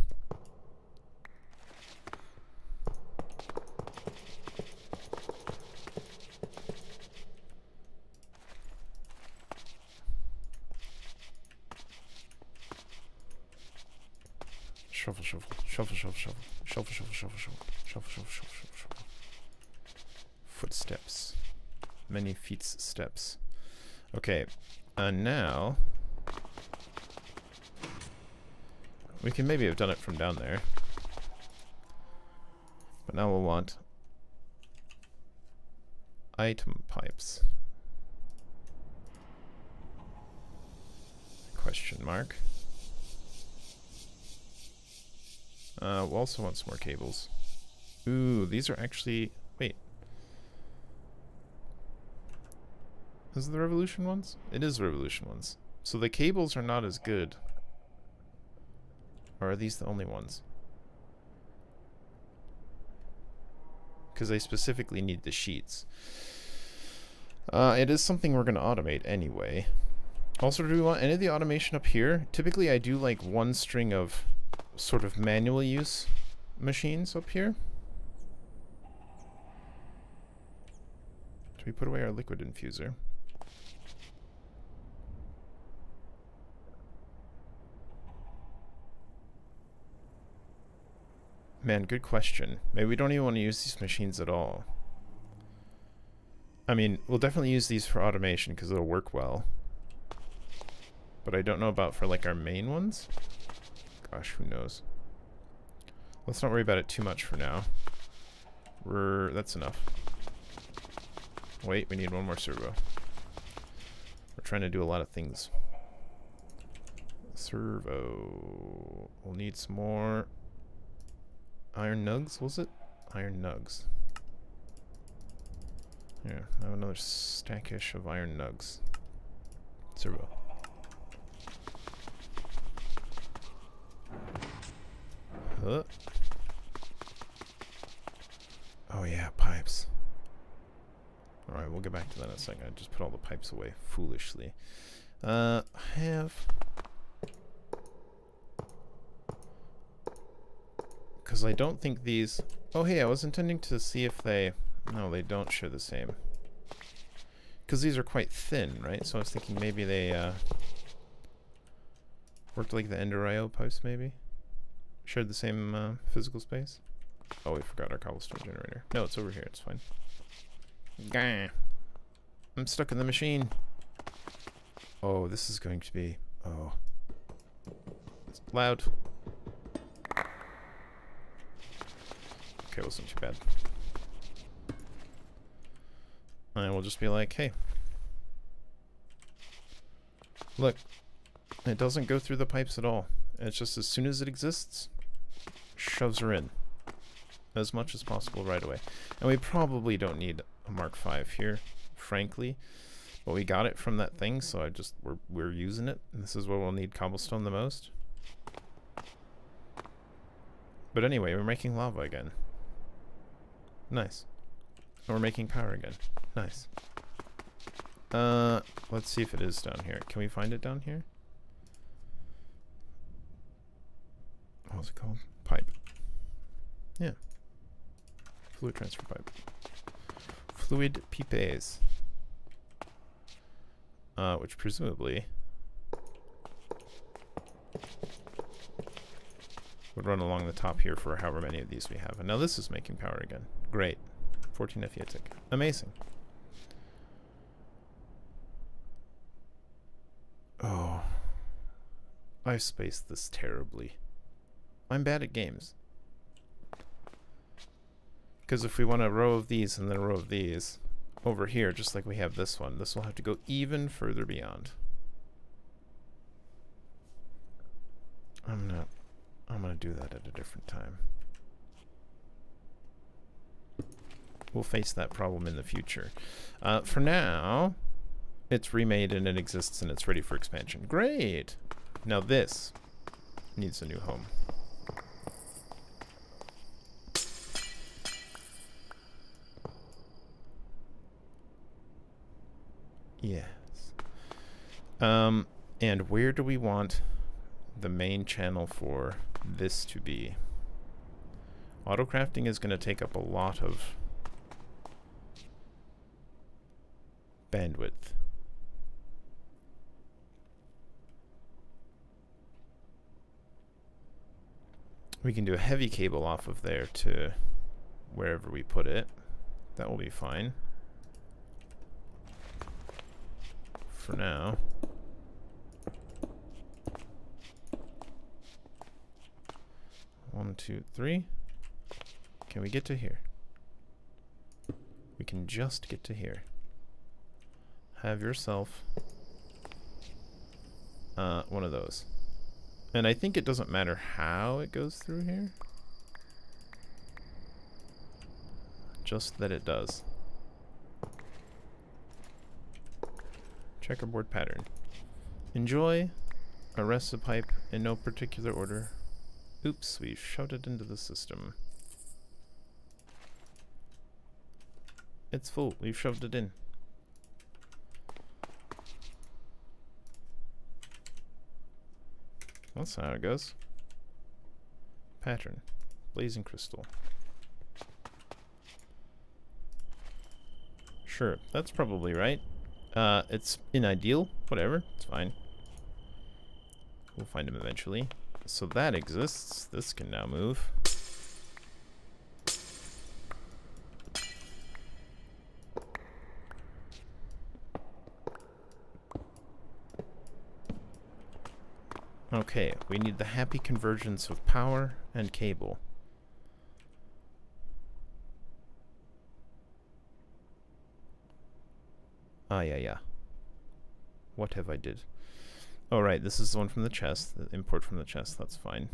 Shuffle, shuffle, shuffle, shuffle, shuffle, shuffle, shuffle, shuffle, shuffle, shuffle, shuffle, shuffle, shuffle. Footsteps. Many feet steps. Okay, and now... we can maybe have done it from down there. But now we'll want... item pipes. question mark. Uh, we also want some more cables. Ooh, these are actually... Wait. Is it the Revolution ones? It is the Revolution ones. So the cables are not as good. Or are these the only ones? Because I specifically need the sheets. Uh, it is something we're going to automate anyway. Also, do we want any of the automation up here? Typically, I do like one string of sort of manual use machines up here. Do we put away our liquid infuser? Man, good question. Maybe we don't even want to use these machines at all. I mean, we'll definitely use these for automation because it'll work well. But I don't know about for like our main ones. Gosh, who knows? Let's not worry about it too much for now. We're that's enough. Wait, we need one more servo. We're trying to do a lot of things. Servo. We'll need some more iron nugs. Was it iron nugs? Yeah, I have another stackish of iron nugs. Servo. Huh. Oh yeah, pipes. Alright, we'll get back to that in a second. I just put all the pipes away foolishly. Uh, I have... Because I don't think these... Oh hey, I was intending to see if they... No, they don't share the same. Because these are quite thin, right? So I was thinking maybe they uh, worked like the Ender I O pipes, maybe? Shared the same uh, physical space? Oh, we forgot our cobblestone generator. No, it's over here. It's fine. Gah. I'm stuck in the machine. Oh, this is going to be... Oh. It's loud. Okay, wasn't too bad. And we'll just be like, hey, look, it doesn't go through the pipes at all. It's just as soon as it exists, shoves her in as much as possible right away. And we probably don't need a Mark five here, frankly, but we got it from that thing, so I just we're, we're using it. And this is where we'll need cobblestone the most. But anyway, we're making lava again. Nice. And we're making power again. Nice. Uh, let's see if it is down here. Can we find it down here? What's it called? Pipe. Yeah. Fluid transfer pipe. Fluid pipes. Uh, which presumably would run along the top here for however many of these we have. And now this is making power again. Great. fourteen F E T I C. Amazing. Oh. I've spaced this terribly. I'm bad at games. Because if we want a row of these and then a row of these over here, just like we have this one, this will have to go even further beyond. I'm not... I'm gonna do that at a different time. We'll face that problem in the future. Uh, for now, it's remade and it exists and it's ready for expansion. Great! Now this needs a new home. Yes. Um, and where do we want the main channel for this to be? Autocrafting is going to take up a lot of bandwidth. We can do a heavy cable off of there to wherever we put it. That will be fine. For now. One, two, three. Can we get to here? We can just get to here. Have yourself Uh, one of those. And I think it doesn't matter how it goes through here. Just that it does. Checkerboard pattern. Enjoy a recipe pipe in no particular order. Oops, we shoved it into the system. It's full. We've shoved it in. That's how it goes. Pattern. Blazing crystal. Sure, that's probably right. Uh, it's unideal. Whatever. It's fine. We'll find him eventually. So that exists. This can now move. Okay, we need the happy convergence of power and cable. Ah, yeah, yeah. What have I did? Oh, right, this is the one from the chest, the import from the chest, that's fine.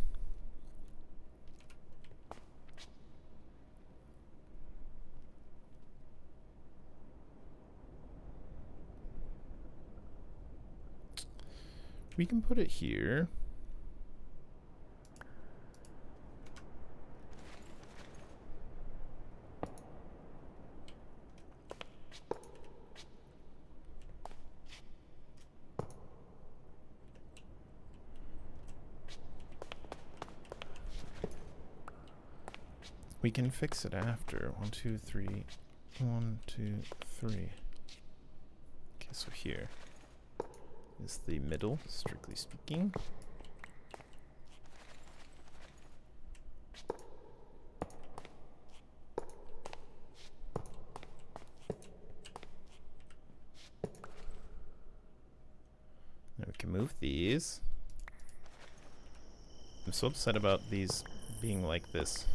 We can put it here. We can fix it after. One, two, three. One, two, three. Okay, so here is the middle, strictly speaking. Now we can move these. I'm so upset about these being like this.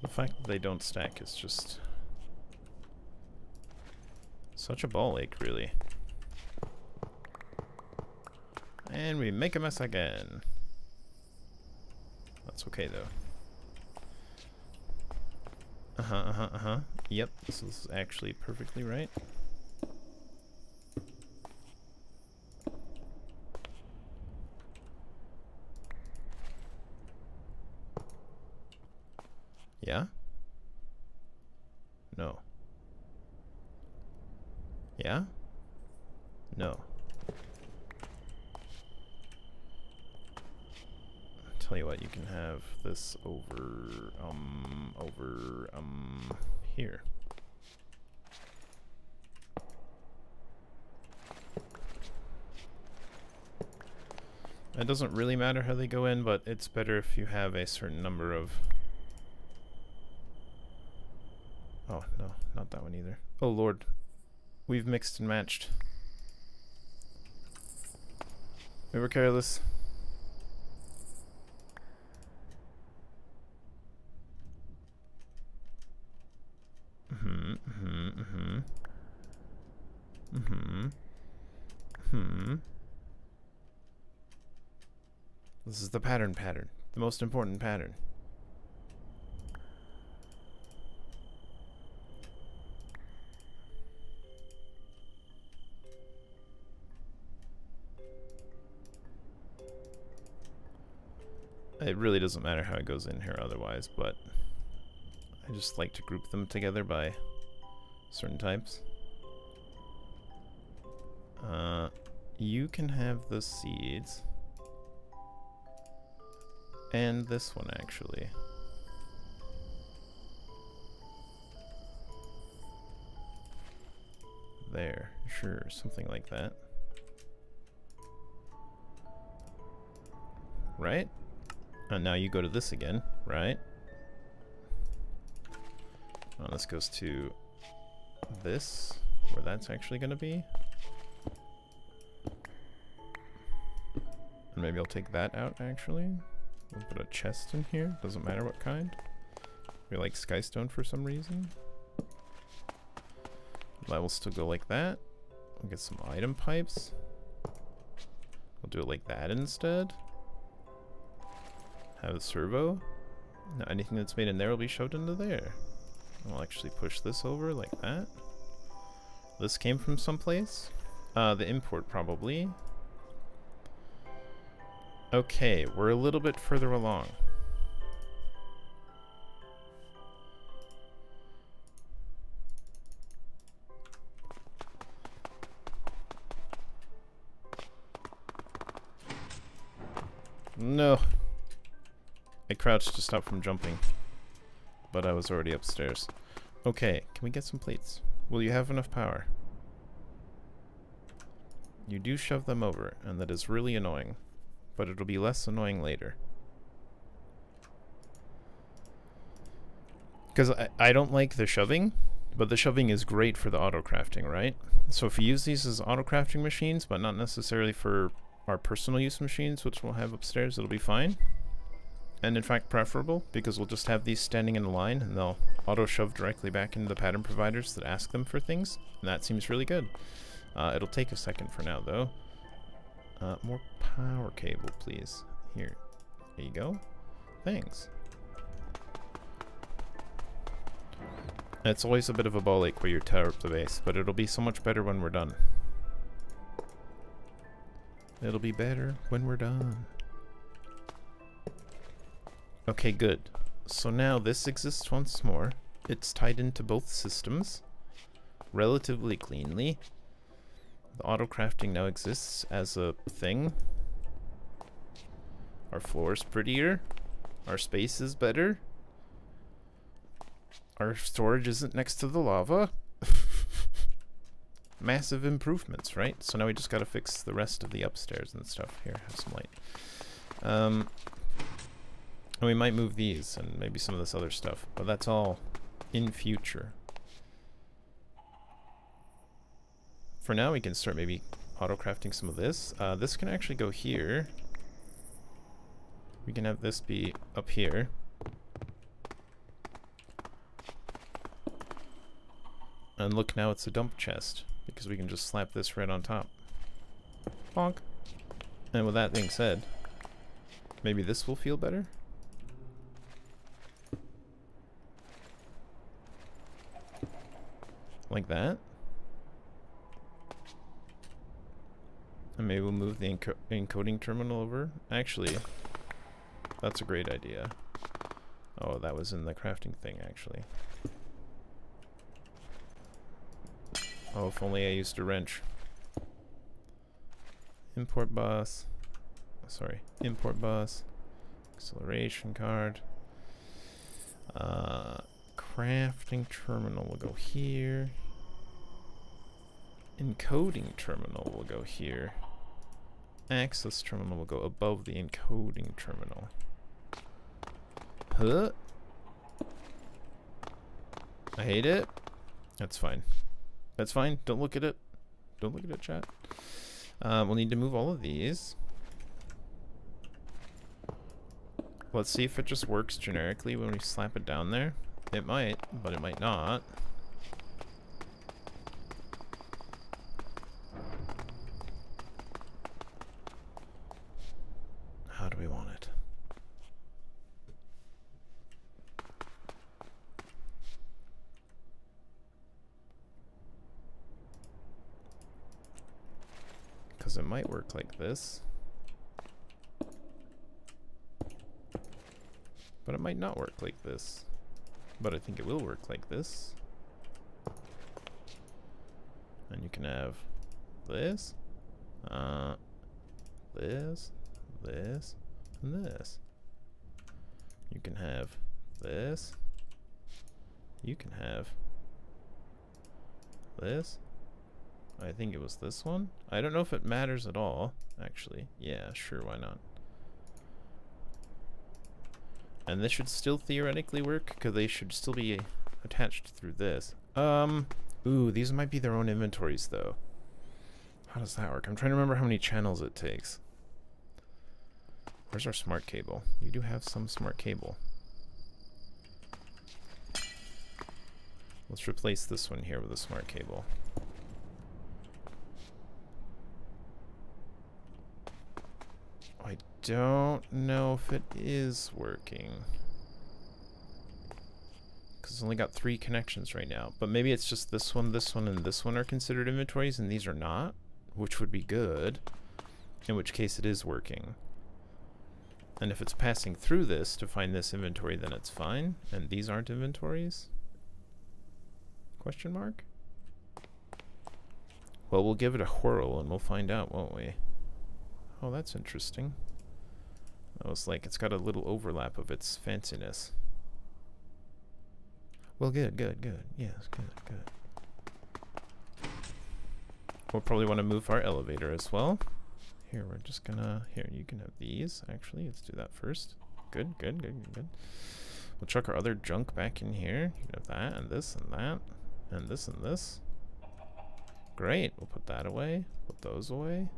The fact that they don't stack is just such a ball ache, really. And we make a mess again. That's okay, though. Uh-huh, uh-huh, uh-huh. Yep, this is actually perfectly right. Yeah? No. Yeah? No. I'll tell you what, you can have this over, um, over, um, here. It doesn't really matter how they go in, but it's better if you have a certain number of... Oh, no, not that one either. Oh, Lord. We've mixed and matched. We were careless. Mm-hmm, mm-hmm, mm-hmm. Mm-hmm. Mm-hmm. This is the pattern pattern. The most important pattern. It really doesn't matter how it goes in here otherwise, but I just like to group them together by certain types. Uh, you can have the seeds. And this one, actually. There. Sure, something like that. Right? And now you go to this again, right? Well, this goes to this, where that's actually going to be. And maybe I'll take that out, actually. We'll put a chest in here. Doesn't matter what kind. We like Skystone for some reason. That will still go like that. We'll get some item pipes. We'll do it like that instead. Have a servo. Now anything that's made in there will be shoved into there. We'll actually push this over like that. This came from someplace. Uh, the import probably. Okay, we're a little bit further along. No. I crouched to stop from jumping, but I was already upstairs. Okay, can we get some plates? Will you have enough power? You do shove them over, and that is really annoying, but it'll be less annoying later. Because I, I don't like the shoving, but the shoving is great for the auto-crafting, right? So if you use these as auto-crafting machines, but not necessarily for our personal use machines, which we'll have upstairs, it'll be fine. And in fact preferable, because we'll just have these standing in a line and they'll auto-shove directly back into the pattern providers that ask them for things, and that seems really good. Uh, it'll take a second for now though. Uh, more power cable, please. Here, there you go. Thanks. It's always a bit of a ball ache where you tear up the base, but it'll be so much better when we're done. It'll be better when we're done. Okay, good. So now this exists once more. It's tied into both systems relatively cleanly. The auto-crafting now exists as a thing. Our floor is prettier. Our space is better. Our storage isn't next to the lava. Massive improvements, right? So now we just gotta fix the rest of the upstairs and stuff. Here, have some light. Um... And we might move these and maybe some of this other stuff, but that's all in future. For now we can start maybe auto-crafting some of this. Uh, this can actually go here. We can have this be up here. And look, now it's a dump chest, because we can just slap this right on top. Bonk! And with that being said, maybe this will feel better? Like that. And maybe we'll move the enco encoding terminal over. Actually, that's a great idea. Oh, that was in the crafting thing, actually. Oh, if only I used a wrench. Import bus. Sorry, import bus. Acceleration card. Uh... Crafting terminal will go here. Encoding terminal will go here. Access terminal will go above the encoding terminal. Huh? I hate it. That's fine. That's fine. Don't look at it. Don't look at it, chat. Um, we'll need to move all of these. Let's see if it just works generically when we slap it down there. It might, but it might not. How do we want it? Because it might work like this. But it might not work like this. But I think it will work like this. And you can have this, uh, this, this, and this. You can have this. You can have this. I think it was this one. I don't know if it matters at all, actually. Yeah, sure, why not? And this should still theoretically work, because they should still be attached through this. Um, ooh, these might be their own inventories, though. How does that work? I'm trying to remember how many channels it takes. Where's our smart cable? We do have some smart cable. Let's replace this one here with a smart cable. I don't know if it is working. Because it's only got three connections right now. But maybe it's just this one, this one, and this one are considered inventories, and these are not. Which would be good. In which case it is working. And if it's passing through this to find this inventory, then it's fine. And these aren't inventories? Question mark? Well, we'll give it a whirl and we'll find out, won't we? Oh, that's interesting. That was like, it's got a little overlap of its fanciness. Well, good, good, good. Yes, good, good. We'll probably want to move our elevator as well. Here, we're just gonna... Here, you can have these, actually. Let's do that first. Good, good, good, good, good. We'll chuck our other junk back in here. You can have that, and this, and that, and this, and this. Great. We'll put that away. Put those away.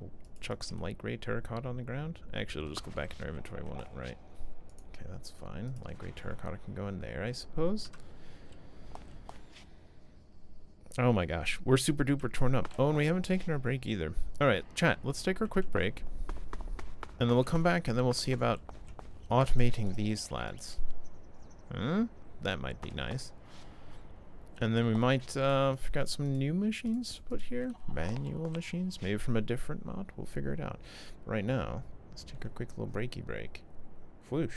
We'll chuck some light gray terracotta on the ground. Actually, it'll just go back in our inventory, won't it? Right. Okay, that's fine. Light gray terracotta can go in there, I suppose. Oh my gosh, we're super duper torn up. Oh, and we haven't taken our break either. Alright, chat, let's take our quick break. And then we'll come back and then we'll see about automating these lads. Hmm? That might be nice. And then we might, uh, forgot some new machines to put here. Manual machines, maybe from a different mod. We'll figure it out. But right now, let's take a quick little breaky break. Whoosh.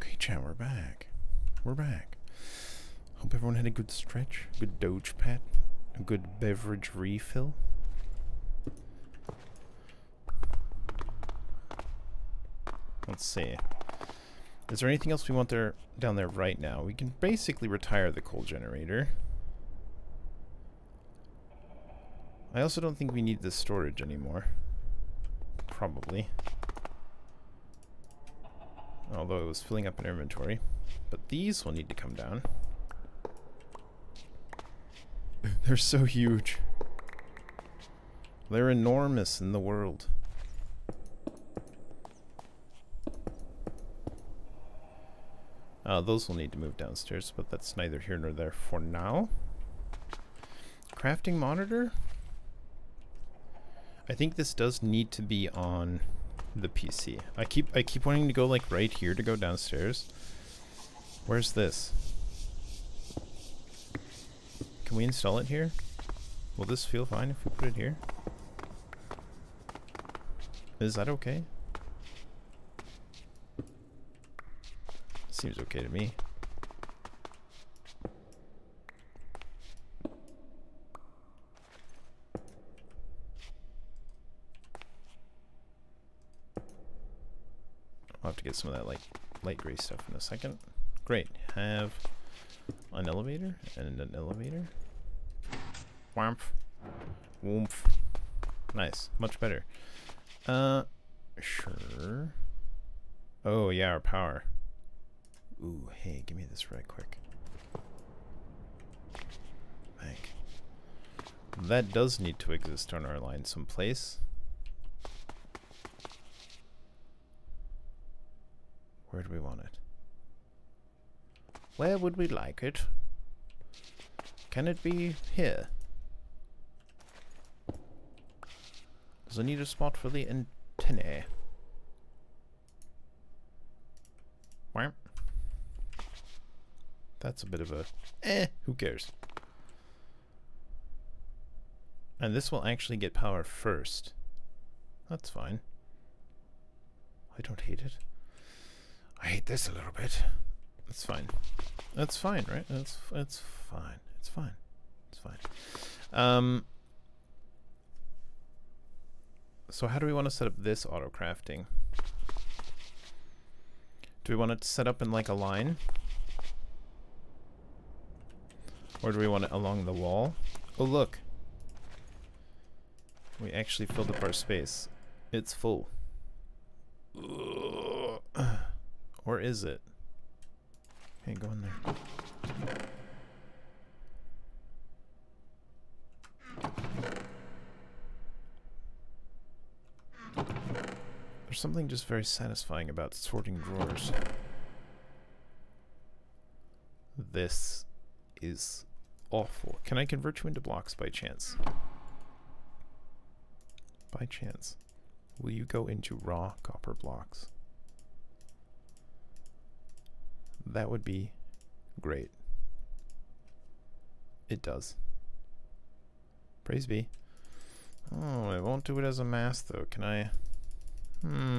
Okay, chat, we're back. We're back. Hope everyone had a good stretch, good doge pat, a good beverage refill. Let's see. Is there anything else we want there down there right now? We can basically retire the coal generator. I also don't think we need the storage anymore. Probably. Although it was filling up an inventory. But these will need to come down. They're so huge. They're enormous in the world. Uh, those will need to move downstairs, but that's neither here nor there for now. Crafting monitor? I think this does need to be on the P C. I keep I keep wanting to go like right here to go downstairs. Where's this? Can we install it here? Will this feel fine if we put it here? Is that okay? Seems okay to me. I'll have to get some of that light, light gray stuff in a second. Great. Have an elevator and an elevator. Womp. Womp. Nice. Much better. Uh, sure. Oh, yeah, our power. Ooh, hey, give me this right quick. Thank. That does need to exist on our line someplace. Where do we want it? Where would we like it? Can it be here? Does it need a spot for the antennae? Wham. That's a bit of a eh, who cares? And this will actually get power first. That's fine. I don't hate it. I hate this a little bit. That's fine. That's fine, right? That's that's fine. It's fine. It's fine. Um. So how do we want to set up this auto crafting? Do we want it to set up in like a line, or do we want it along the wall? Oh look, we actually filled up our space. It's full. Ugh. Or is it? Hey, go in there. There's something just very satisfying about sorting drawers. This is awful. Can I convert you into blocks by chance? By chance. Will you go into raw copper blocks? That would be great. It does. Praise be. Oh, I won't do it as a mass though. Can I? Hmm.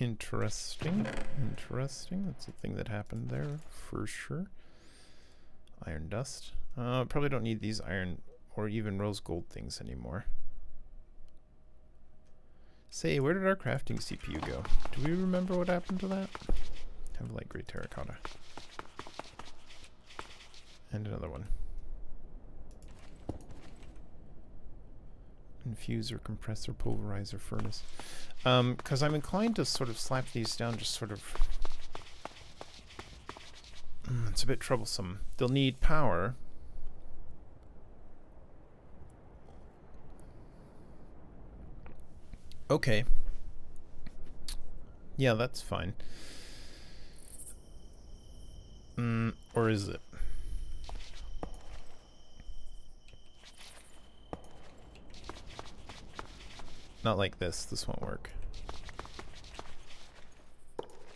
Interesting. Interesting. That's a thing that happened there for sure. Iron dust. Uh, probably don't need these iron or even rose gold things anymore. Say, where did our crafting C P U go? Do we remember what happened to that? Have light gray terracotta. And another one. Infuser, compressor, pulverizer, furnace. Um, because I'm inclined to sort of slap these down, just sort of... Mm, it's a bit troublesome. They'll need power. Okay. Yeah, that's fine. Mm, or is it? Not like this. This won't work.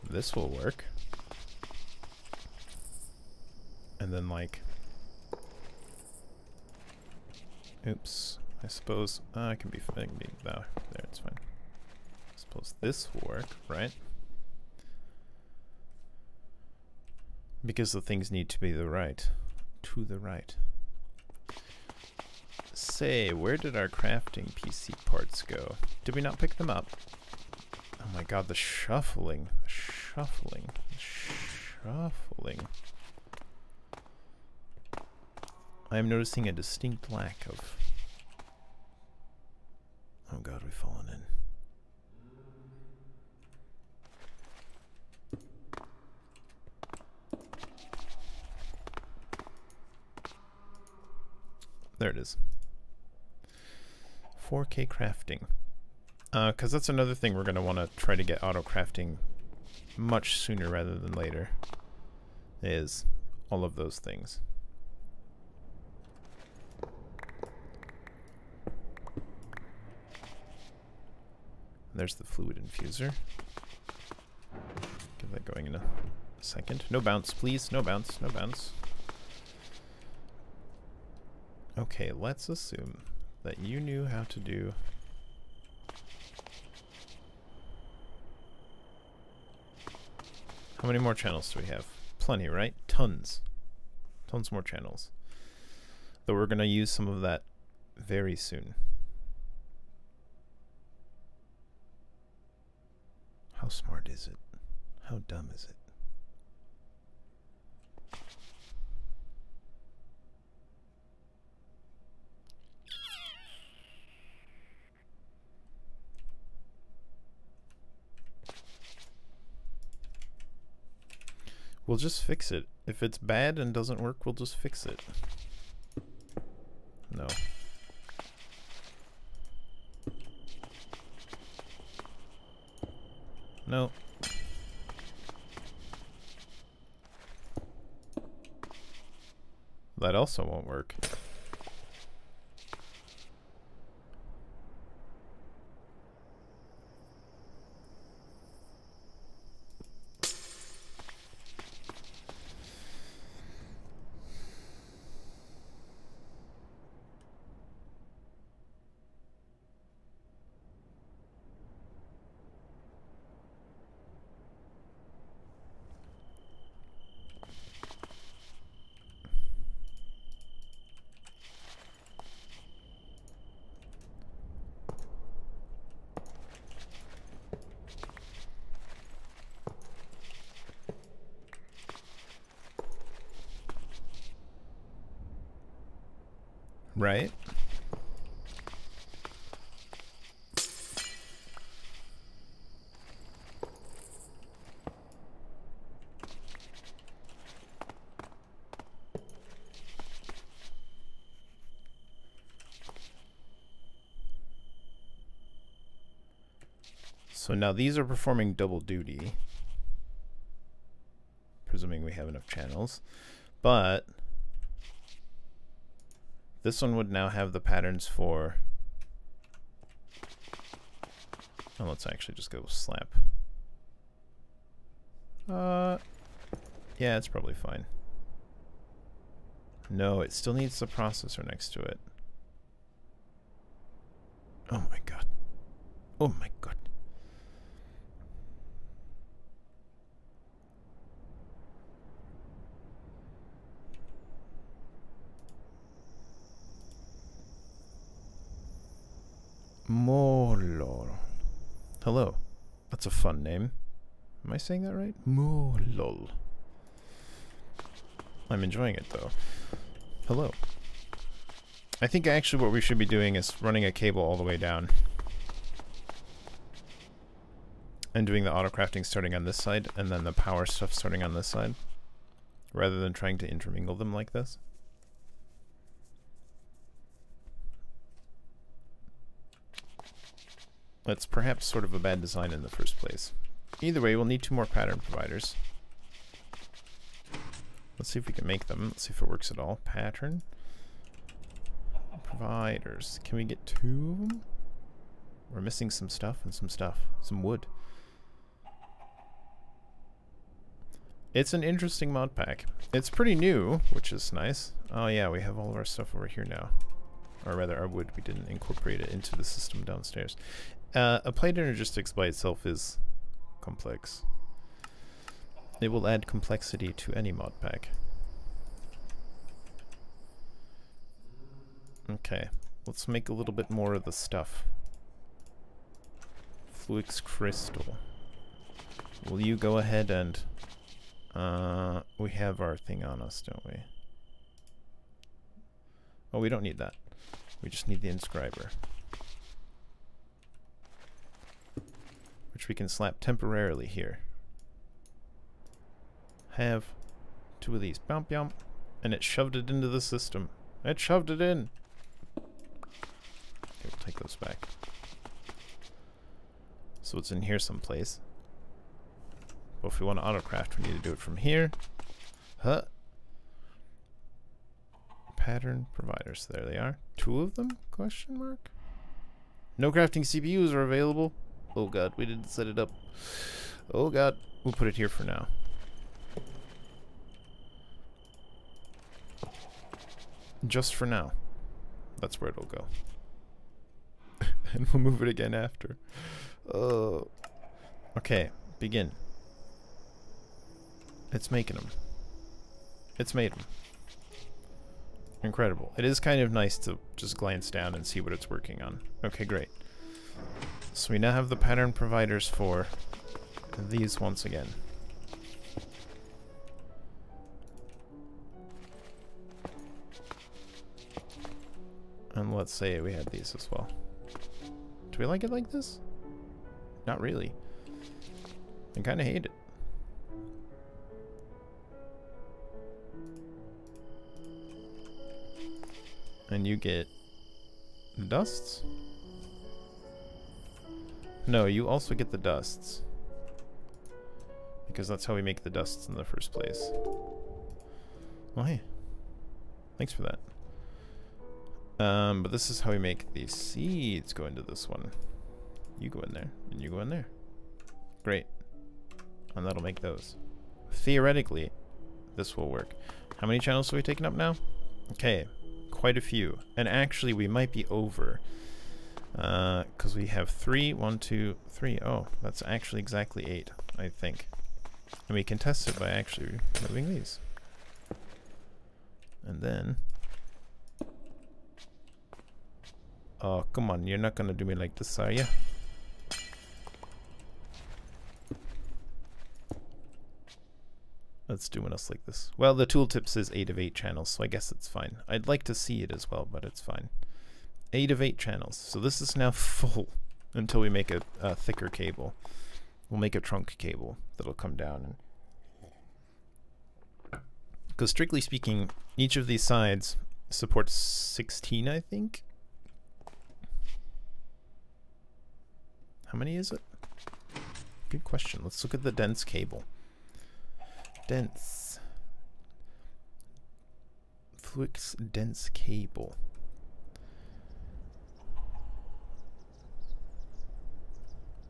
This will work. And then like... Oops. I suppose uh, I can be I can be no, there, it's fine. I suppose this will work, right? Because the things need to be the right. To the right. Say, where did our crafting P C parts go? Did we not pick them up? Oh my god, the shuffling. The shuffling. The shuffling. I am noticing a distinct lack of... Oh god, we've fallen in. There it is. four K crafting. Uh, 'cause that's another thing we're going to want to try to get auto crafting much sooner rather than later. Is all of those things. There's the fluid infuser. Get that going in a second. No bounce, please. No bounce. No bounce. Okay, let's assume that you knew how to do... How many more channels do we have? Plenty, right? Tons. Tons more channels. Though we're going to use some of that very soon. How smart is it? How dumb is it? We'll just fix it. If it's bad and doesn't work, we'll just fix it. No. No. That also won't work. Right? So now these are performing double duty, presuming we have enough channels, but this one would now have the patterns for... Oh, let's actually just go slap. Uh, yeah, it's probably fine. No, it still needs the processor next to it. Oh my god. Oh my god. Molor. Hello. That's a fun name. Am I saying that right? Molol. I'm enjoying it though. Hello. I think actually what we should be doing is running a cable all the way down. And doing the auto crafting starting on this side and then the power stuff starting on this side. Rather than trying to intermingle them like this. That's perhaps sort of a bad design in the first place. Either way, we'll need two more pattern providers. Let's see if we can make them. Let's see if it works at all. Pattern providers. Can we get two of them? We're missing some stuff and some stuff. Some wood. It's an interesting mod pack. It's pretty new, which is nice. Oh yeah, we have all of our stuff over here now. or rather our wood, we didn't incorporate it into the system downstairs. Uh, Applied Energistics by itself is complex. It will add complexity to any mod pack. Okay, let's make a little bit more of the stuff. Fluix Crystal. Will you go ahead and... Uh, we have our thing on us, don't we? Oh, we don't need that. We just need the Inscriber. Which we can slap temporarily here. Have two of these. Bump, bump. And it shoved it into the system. It shoved it in! Okay, we'll take those back. So it's in here someplace. But if we want to autocraft, we need to do it from here. Huh? Pattern providers. There they are. Two of them? Question mark? No crafting C P Us are available. Oh god, we didn't set it up. Oh god. We'll put it here for now. Just for now. That's where it'll go. And we'll move it again after. Oh. Okay, begin. It's making them. It's made them. Incredible. It is kind of nice to just glance down and see what it's working on. Okay, great. So we now have the pattern providers for these once again. And let's say we had these as well. Do we like it like this? Not really. I kind of hate it. And you get the dusts? No, you also get the dusts. Because that's how we make the dusts in the first place. Oh, hey. Thanks for that. Um, but this is how we make these seeds go into this one. You go in there, and you go in there. Great. And that'll make those. Theoretically, this will work. How many channels have we taken up now? Okay, quite a few. And actually, we might be over. Uh, because we have three, one, two, three. Oh, that's actually exactly eight, I think. And we can test it by actually moving these. And then... Oh, come on, you're not gonna do me like this, are you? Let's do one else like this. Well, the tooltip says eight of eight channels, so I guess it's fine. I'd like to see it as well, but it's fine. eight of eight channels. So this is now full until we make a, a thicker cable. We'll make a trunk cable that'll come down. Because strictly speaking, each of these sides supports sixteen, I think? How many is it? Good question. Let's look at the dense cable. Dense. Fluix dense cable.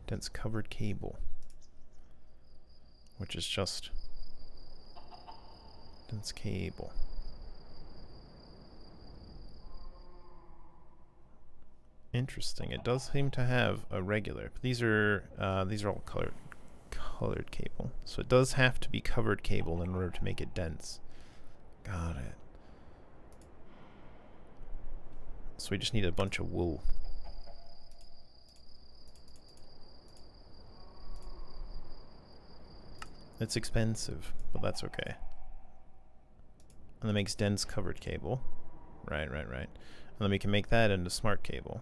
Dense covered cable. Which is just dense cable. Interesting. It does seem to have a regular. But these are uh, these are all colored colored cable. So it does have to be covered cable in order to make it dense. Got it. So we just need a bunch of wool. It's expensive, but that's okay. And that makes dense covered cable. Right, right, right. And then we can make that into smart cable.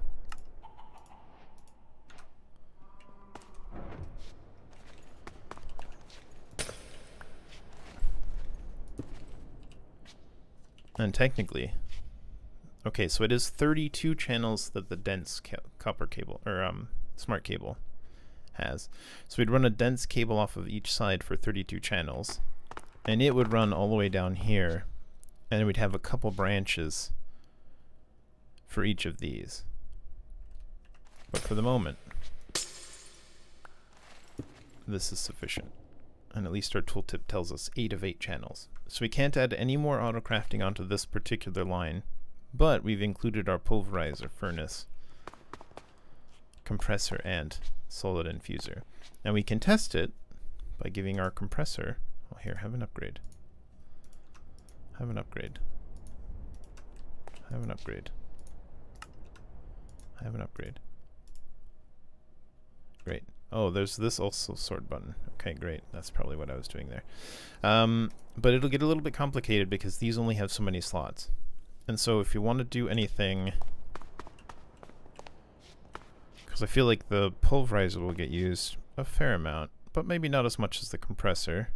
And technically, okay, so it is thirty-two channels that the dense ca copper cable or um, smart cable has. So we'd run a dense cable off of each side for thirty-two channels, and it would run all the way down here, and we'd have a couple branches for each of these. But for the moment, this is sufficient. And at least our tooltip tells us eight of eight channels. So we can't add any more autocrafting onto this particular line but we've included our pulverizer furnace, compressor, and solid infuser. Now we can test it by giving our compressor, oh here, have an upgrade, have an upgrade, have an upgrade, have an upgrade. Great. Oh, there's this also sort button. Okay, great. That's probably what I was doing there. Um, but it'll get a little bit complicated because these only have so many slots. And so if you want to do anything, because I feel like the pulverizer will get used a fair amount, but maybe not as much as the compressor.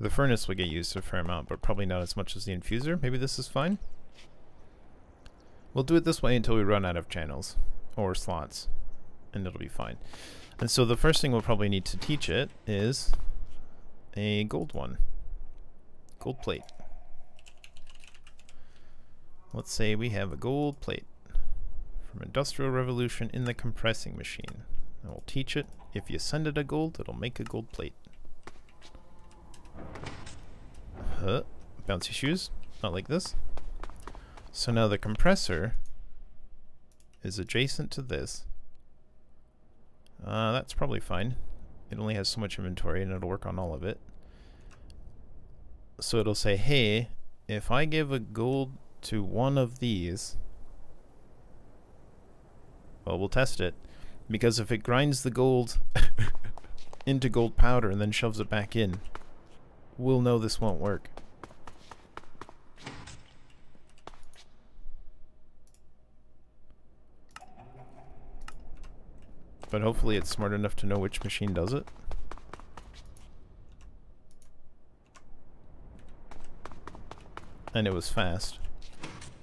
The furnace will get used a fair amount, but probably not as much as the infuser. Maybe this is fine. We'll do it this way until we run out of channels or slots, and it'll be fine. And so the first thing we'll probably need to teach it is a gold one. Gold plate. Let's say we have a gold plate from Industrial Revolution in the compressing machine. And we'll teach it, if you send it a gold, it'll make a gold plate. Huh. Bouncy shoes, not like this. So now the compressor is adjacent to this. Uh, that's probably fine. It only has so much inventory and it'll work on all of it. So it'll say, hey, if I give a gold to one of these, well, we'll test it, because if it grinds the gold into gold powder and then shoves it back in, we'll know this won't work. But hopefully it's smart enough to know which machine does it. And it was fast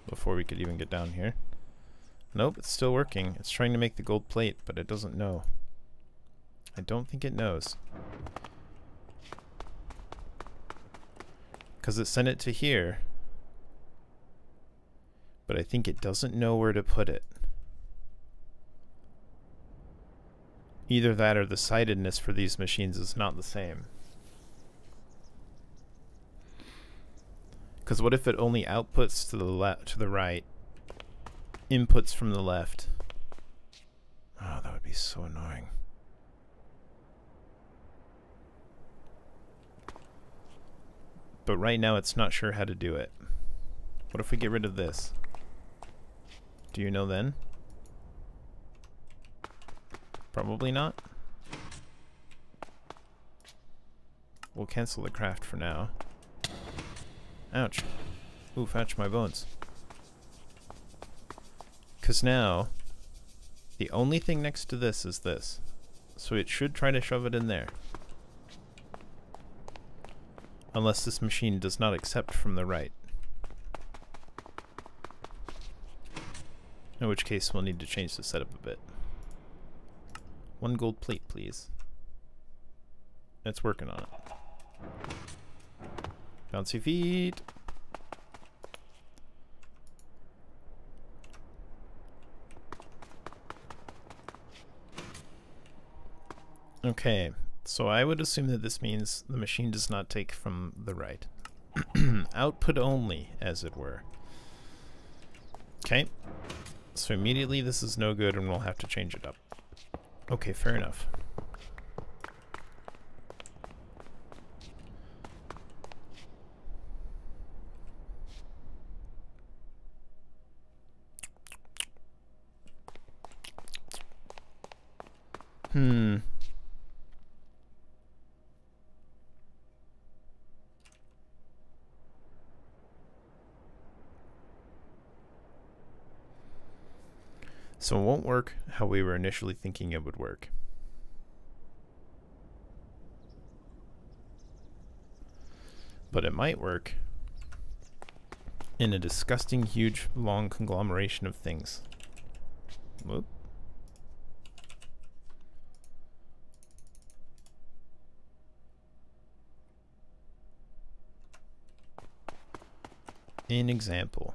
before we could even get down here. Nope, it's still working. It's trying to make the gold plate, but it doesn't know. I don't think it knows. Because it sent it to here. But I think it doesn't know where to put it. Either that or the sightedness for these machines is not the same. Because what if it only outputs to the left, to the right, inputs from the left? Oh, that would be so annoying. But right now it's not sure how to do it. What if we get rid of this? Do you know then? Probably not. We'll cancel the craft for now. Ouch. Oof, ouch my bones. Because now, the only thing next to this is this. So it should try to shove it in there. Unless this machine does not accept from the right. In which case we'll need to change the setup a bit. One gold plate, please. It's working on it. Bouncy feet. Okay, so I would assume that this means the machine does not take from the right. Output only, as it were. Okay, so immediately this is no good and we'll have to change it up. Okay, fair enough. Hmm. So it won't work how we were initially thinking it would work. But it might work in a disgusting, huge, long conglomeration of things. Whoop. An example.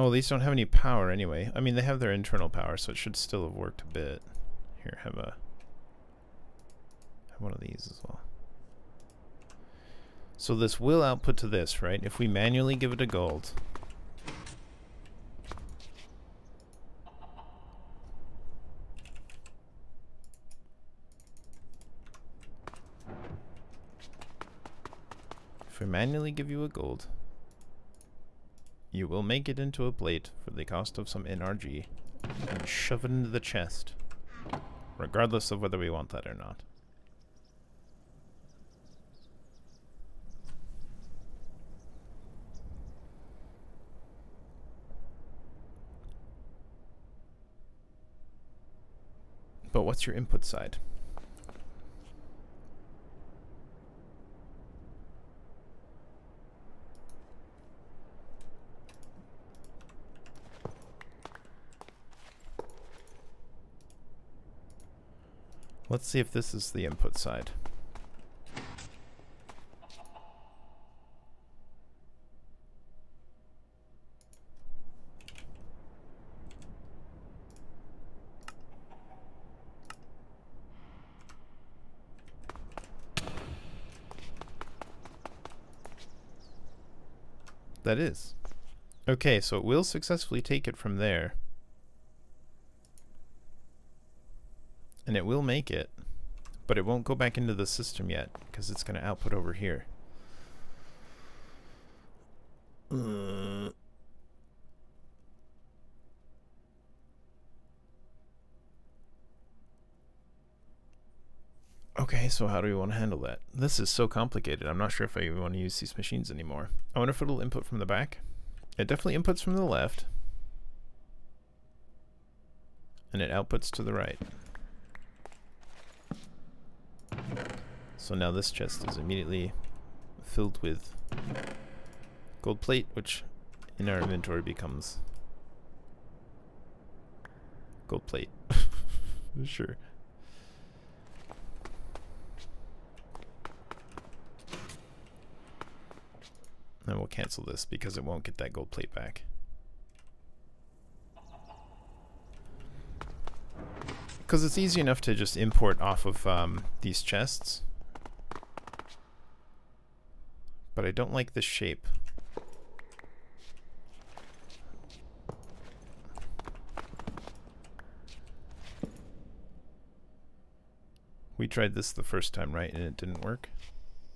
Oh, these don't have any power anyway. I mean, they have their internal power, so it should still have worked a bit. Here, have a have one of these as well. So this will output to this, right? If we manually give it a gold. If we manually give you a gold, you will make it into a plate for the cost of some N R G and shove it into the chest, regardless of whether we want that or not. But what's your input side? Let's see if this is the input side. That is. Okay, so it will successfully take it from there. And it will make it, but it won't go back into the system yet because it's going to output over here. Uh, okay, so how do we want to handle that? This is so complicated. I'm not sure if I even want to use these machines anymore. I wonder if it'll input from the back. It definitely inputs from the left, and it outputs to the right. So now this chest is immediately filled with gold plate, which in our inventory becomes gold plate. Sure. Then we'll cancel this because it won't get that gold plate back. Because it's easy enough to just import off of um, these chests. But I don't like this shape. We tried this the first time, right? And it didn't work.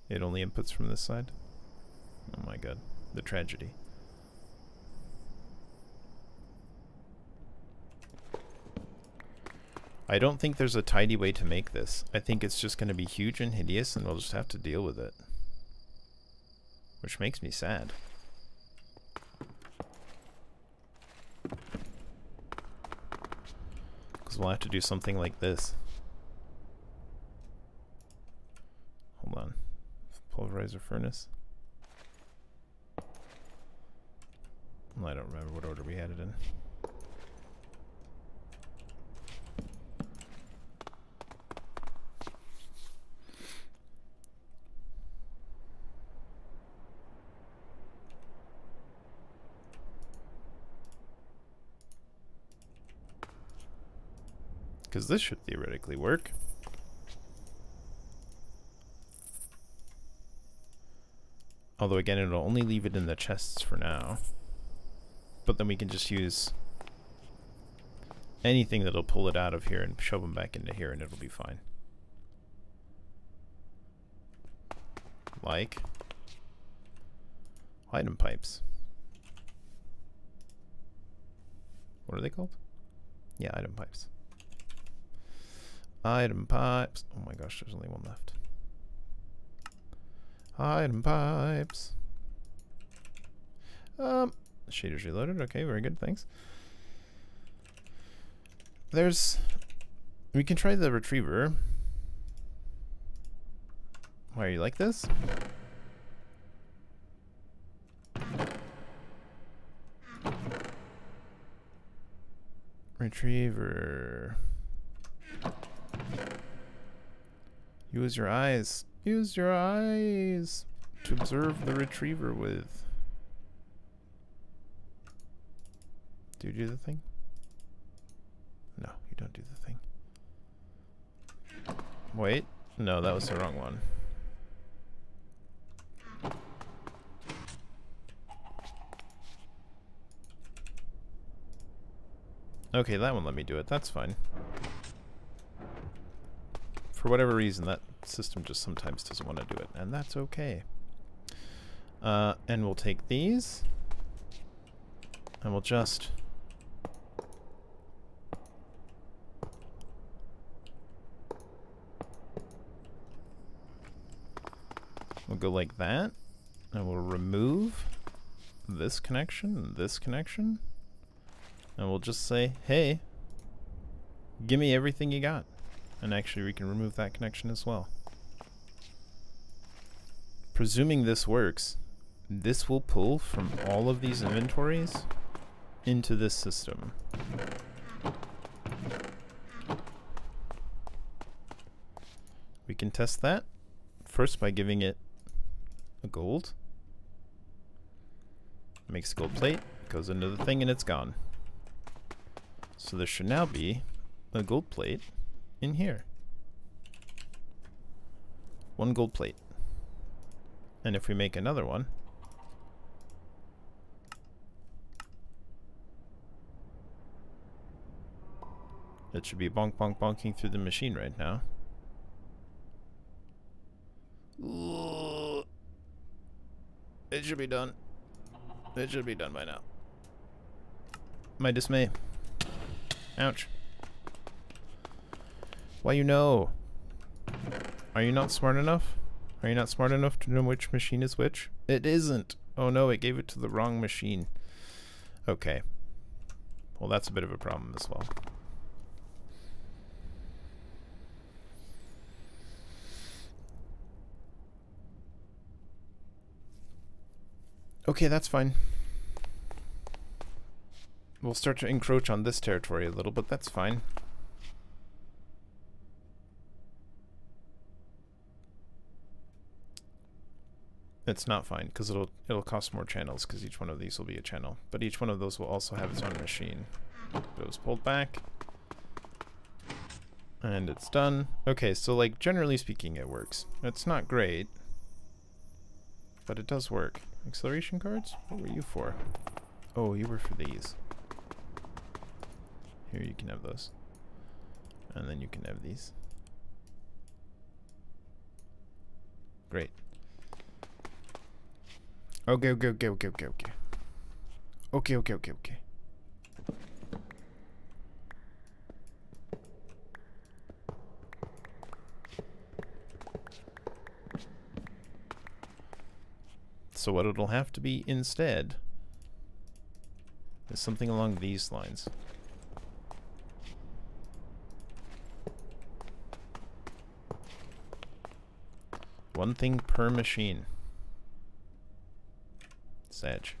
It only inputs from this side. Oh my god, the tragedy. I don't think there's a tidy way to make this. I think it's just going to be huge and hideous, and we'll just have to deal with it. Which makes me sad. Because we'll have to do something like this. Hold on. Pulverizer furnace. Well, I don't remember what order we had it in. Because this should theoretically work. Although again, it'll only leave it in the chests for now. But then we can just use anything that'll pull it out of here and shove them back into here and it'll be fine. Like item pipes. What are they called? Yeah, item pipes. Item pipes. Oh my gosh, there's only one left. Item pipes. Um, shaders reloaded. Okay, very good. Thanks. There's. We can try the retriever. Why are you like this? Retriever. Use your eyes. Use your eyes to observe the retriever with. Do you do the thing? No, you don't do the thing. Wait. No, that was the wrong one. Okay, that one let me do it. That's fine. For whatever reason, that system just sometimes doesn't want to do it, and that's okay. Uh, and we'll take these, and we'll just... We'll go like that, and we'll remove this connection and this connection. And we'll just say, hey, give me everything you got. And actually we can remove that connection as well. Presuming this works, this will pull from all of these inventories into this system. We can test that first by giving it a gold. Makes a gold plate, goes into the thing, and it's gone. So there should now be a gold plate in here. One gold plate. And if we make another one, it should be bonk bonk bonking through the machine right now. It should be done. It should be done by now. My dismay. Ouch. Why you know? Are you not smart enough? Are you not smart enough to know which machine is which? It isn't. Oh no, it gave it to the wrong machine. Okay. Well, that's a bit of a problem as well. Okay, that's fine. We'll start to encroach on this territory a little, but that's fine. It's not fine, because it'll it'll cost more channels, because each one of these will be a channel. But each one of those will also have its own machine. But it was pulled back. And it's done. Okay, so like generally speaking it works. It's not great. But it does work. Acceleration cards? What were you for? Oh, you were for these. Here, you can have those. And then you can have these. Great. Okay, okay, okay, okay, okay, okay. Okay, okay, okay, okay. So what it'll have to be instead is something along these lines. One thing per machine. Sedge.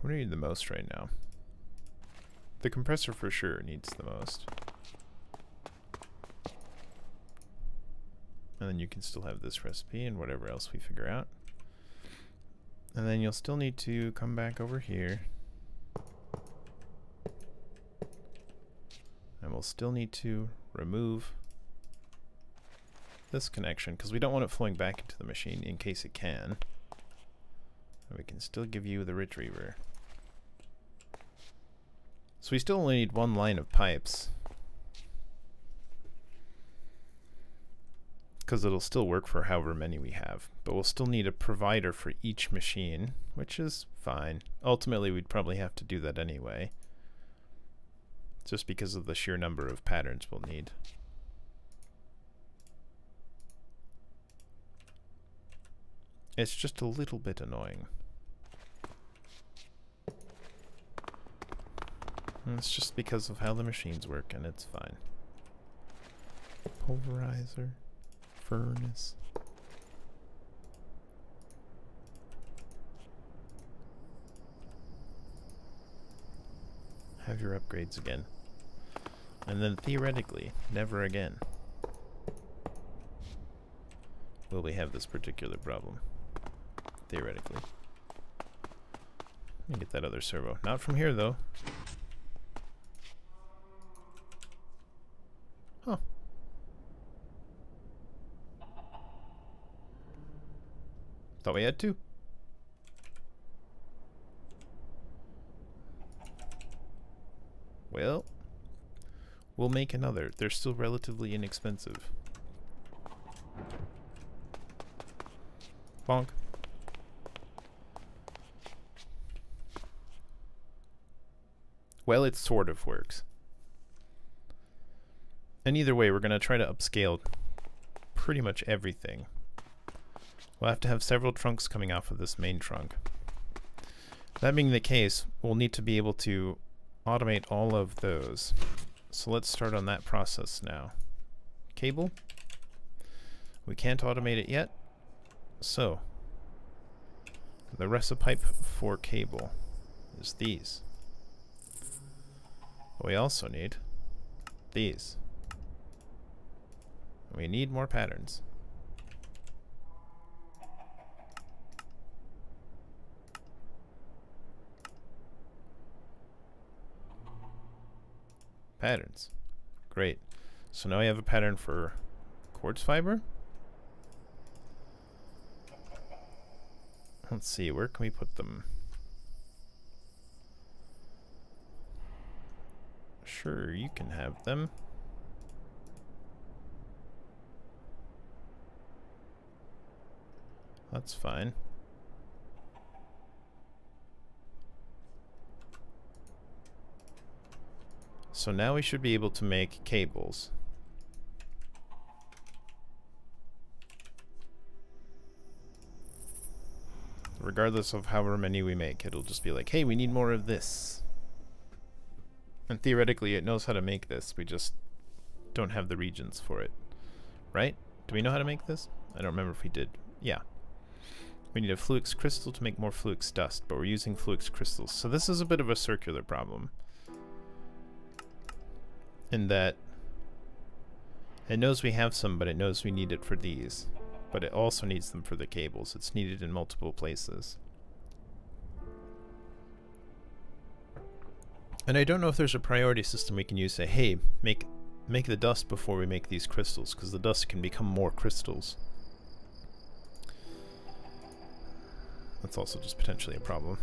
What do you need the most right now? The compressor for sure needs the most. And then you can still have this recipe and whatever else we figure out. And then you'll still need to come back over here. And we'll still need to remove this connection because we don't want it flowing back into the machine in case it can. And we can still give you the retriever. So we still only need one line of pipes because it'll still work for however many we have, but we'll still need a provider for each machine, which is fine. Ultimately we'd probably have to do that anyway, just because of the sheer number of patterns we'll need. It's just a little bit annoying. And it's just because of how the machines work, and it's fine. Pulverizer. Furnace. Have your upgrades again. And then theoretically, never again will we have this particular problem. Theoretically. Let me get that other servo. Not from here, though. Huh. Thought we had two. Well, we'll make another. They're still relatively inexpensive. Bonk. Well, it sort of works. And either way, we're going to try to upscale pretty much everything. We'll have to have several trunks coming off of this main trunk. That being the case, we'll need to be able to automate all of those. So let's start on that process now. Cable. We can't automate it yet. So, the recipe for cable is these. But we also need these. We need more patterns. Patterns. Great. So now we have a pattern for quartz fiber. Let's see, where can we put them? Sure, you can have them. That's fine. So now we should be able to make cables. Regardless of however many we make, it'll just be like, hey, we need more of this. And theoretically, it knows how to make this. We just don't have the regions for it. Right? Do we know how to make this? I don't remember if we did. Yeah. We need a Fluix Crystal to make more Fluix Dust, but we're using Fluix Crystals. So this is a bit of a circular problem. In that it knows we have some, but it knows we need it for these. But it also needs them for the cables. It's needed in multiple places. And I don't know if there's a priority system we can use to say, hey, make, make the dust before we make these crystals, because the dust can become more crystals. That's also just potentially a problem.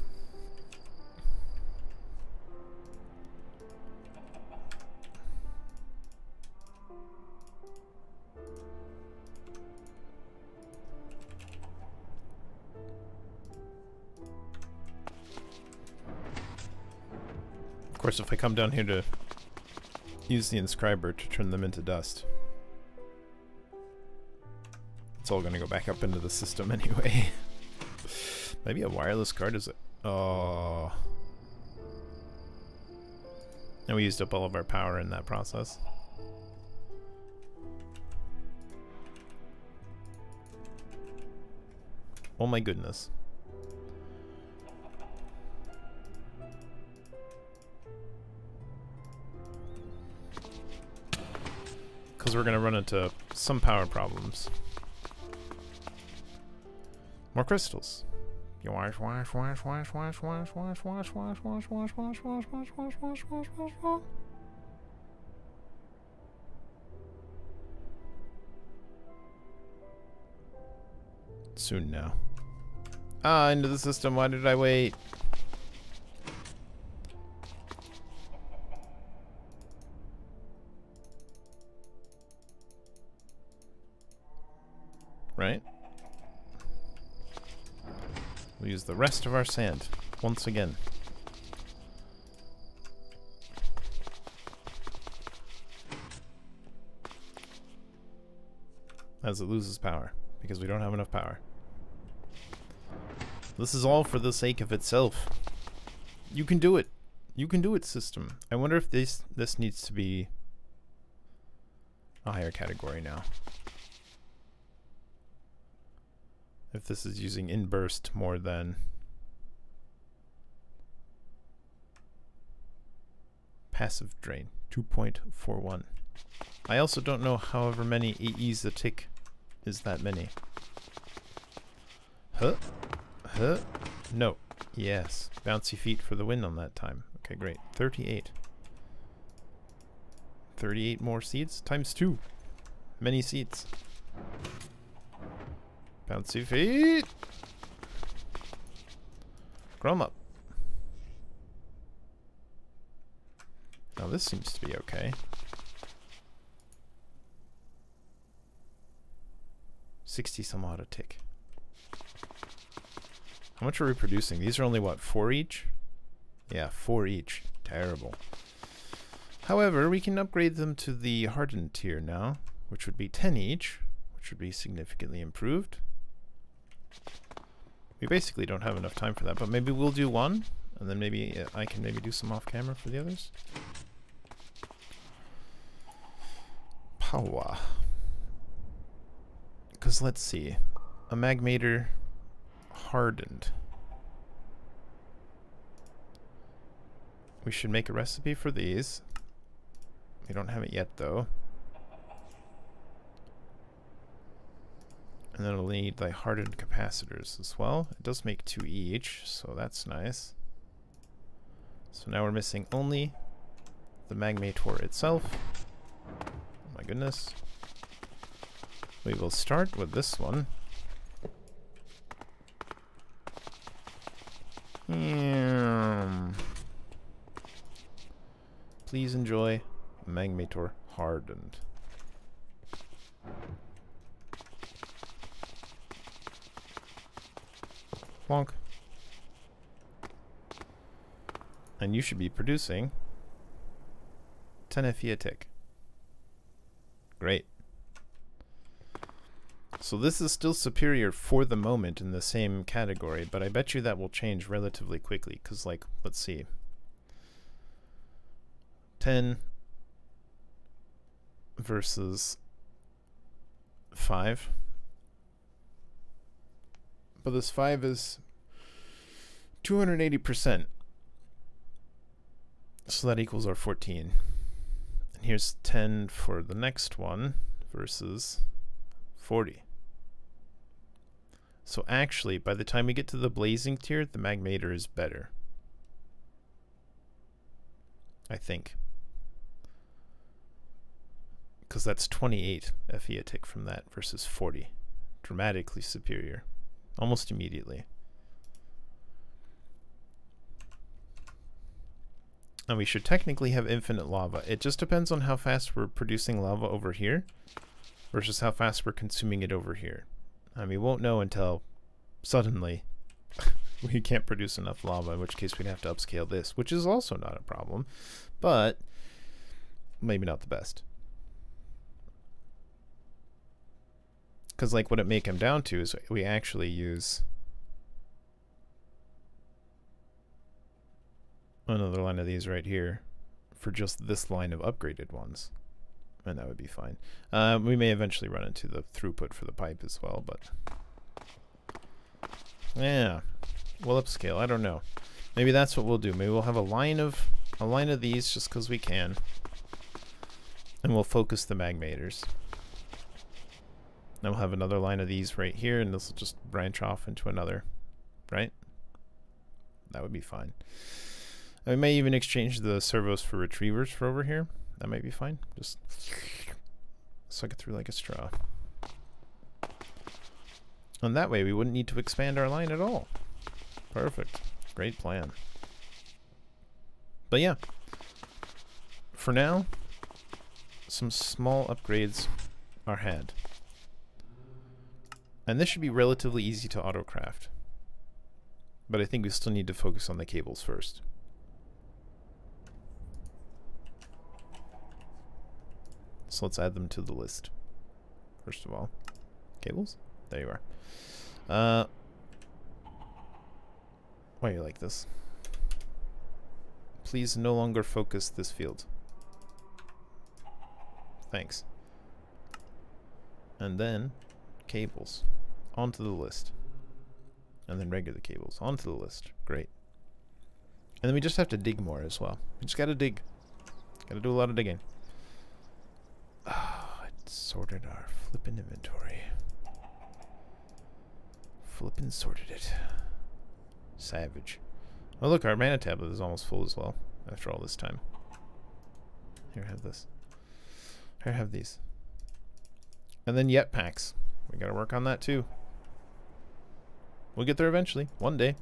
Of course, if I come down here to use the Inscriber to turn them into dust, it's all going to go back up into the system anyway. Maybe a wireless card is it? Oh. And we used up all of our power in that process. Oh my goodness. Because we're going to run into some power problems. More crystals. You wash, wash, wash, wash, wash, wash, wash, wash, wash, wash, wash, wash, wash, wash, wash, wash, wash, wash, wash. Soon now. Ah, into the system. Why did I wait? Right? We'll use the rest of our sand, once again. As it loses power, because we don't have enough power. This is all for the sake of itself. You can do it. You can do it, system. I wonder if this, this needs to be a higher category now. If this is using inburst more than passive drain. two point four one. I also don't know however many E Es that take is that many. Huh? Huh? No. Yes. Bouncy feet for the win on that time. Okay, great. thirty-eight. thirty-eight more seeds times two. Many seeds. Bouncy feet! Grum up. Now this seems to be okay. sixty some odd a tick. How much are we producing? These are only, what, four each? Yeah, four each. Terrible. However, we can upgrade them to the hardened tier now, which would be ten each, which would be significantly improved. We basically don't have enough time for that, but maybe we'll do one, and then maybe uh, I can maybe do some off-camera for the others. Powah. Because let's see. A Magmator hardened. We should make a recipe for these. We don't have it yet though. And then it'll need the hardened capacitors as well. It does make two each, so that's nice. So now we're missing only the Magmator itself. Oh my goodness. We will start with this one. Mm. Please enjoy Magmator hardened. Plonk. And you should be producing ten F E a tick. Great. So this is still superior for the moment in the same category, but I bet you that will change relatively quickly, because, like, let's see. ten versus five. But this five is two hundred eighty percent. So that equals our fourteen. And here's ten for the next one versus forty. So actually, by the time we get to the blazing tier, the Magmator is better. I think. Because that's twenty-eight F E a tick from that versus forty. Dramatically superior. Almost immediately. And we should technically have infinite lava. It just depends on how fast we're producing lava over here versus how fast we're consuming it over here. And we won't know until suddenly we can't produce enough lava, in which case we'd have to upscale this, which is also not a problem, but maybe not the best. Because, like, what it may come down to is we actually use another line of these right here for just this line of upgraded ones. And that would be fine. Uh, we may eventually run into the throughput for the pipe as well, but yeah, we'll upscale. I don't know. Maybe that's what we'll do. Maybe we'll have a line of a line of these just because we can, and we'll focus the Magmators. Then we'll have another line of these right here, and this will just branch off into another, right? That would be fine. And we may even exchange the servos for retrievers for over here. That might be fine. Just suck it through like a straw. And that way we wouldn't need to expand our line at all. Perfect. Great plan. But yeah. For now, some small upgrades are had. And this should be relatively easy to autocraft. But I think we still need to focus on the cables first. So let's add them to the list. First of all, cables? There you are. Uh, why are you like this? Please no longer focus this field. Thanks. And then cables onto the list. And then regular cables onto the list. Great. And then we just have to dig more as well. We just gotta dig. Gotta do a lot of digging. Oh, it sorted our flippin' inventory. Flippin' sorted it. Savage. Oh look, our mana tablet is almost full as well, after all this time. Here, have this. Here, have these. And then yet packs. We gotta work on that too. We'll get there eventually, one day.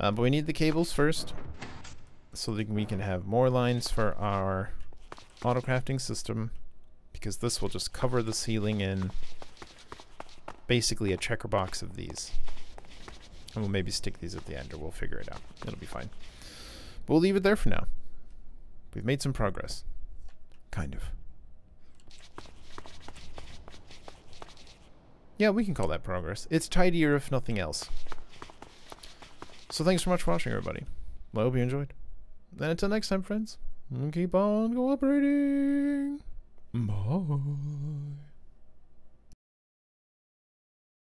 Uh, but we need the cables first, so that we can have more lines for our auto-crafting system, because this will just cover the ceiling in basically a checker box of these. And we'll maybe stick these at the end, or we'll figure it out. It'll be fine. But we'll leave it there for now. We've made some progress. Kind of. Yeah, we can call that progress. It's tidier if nothing else. So thanks so much for watching, everybody. I hope you enjoyed. And until next time, friends, keep on cooperating. Bye.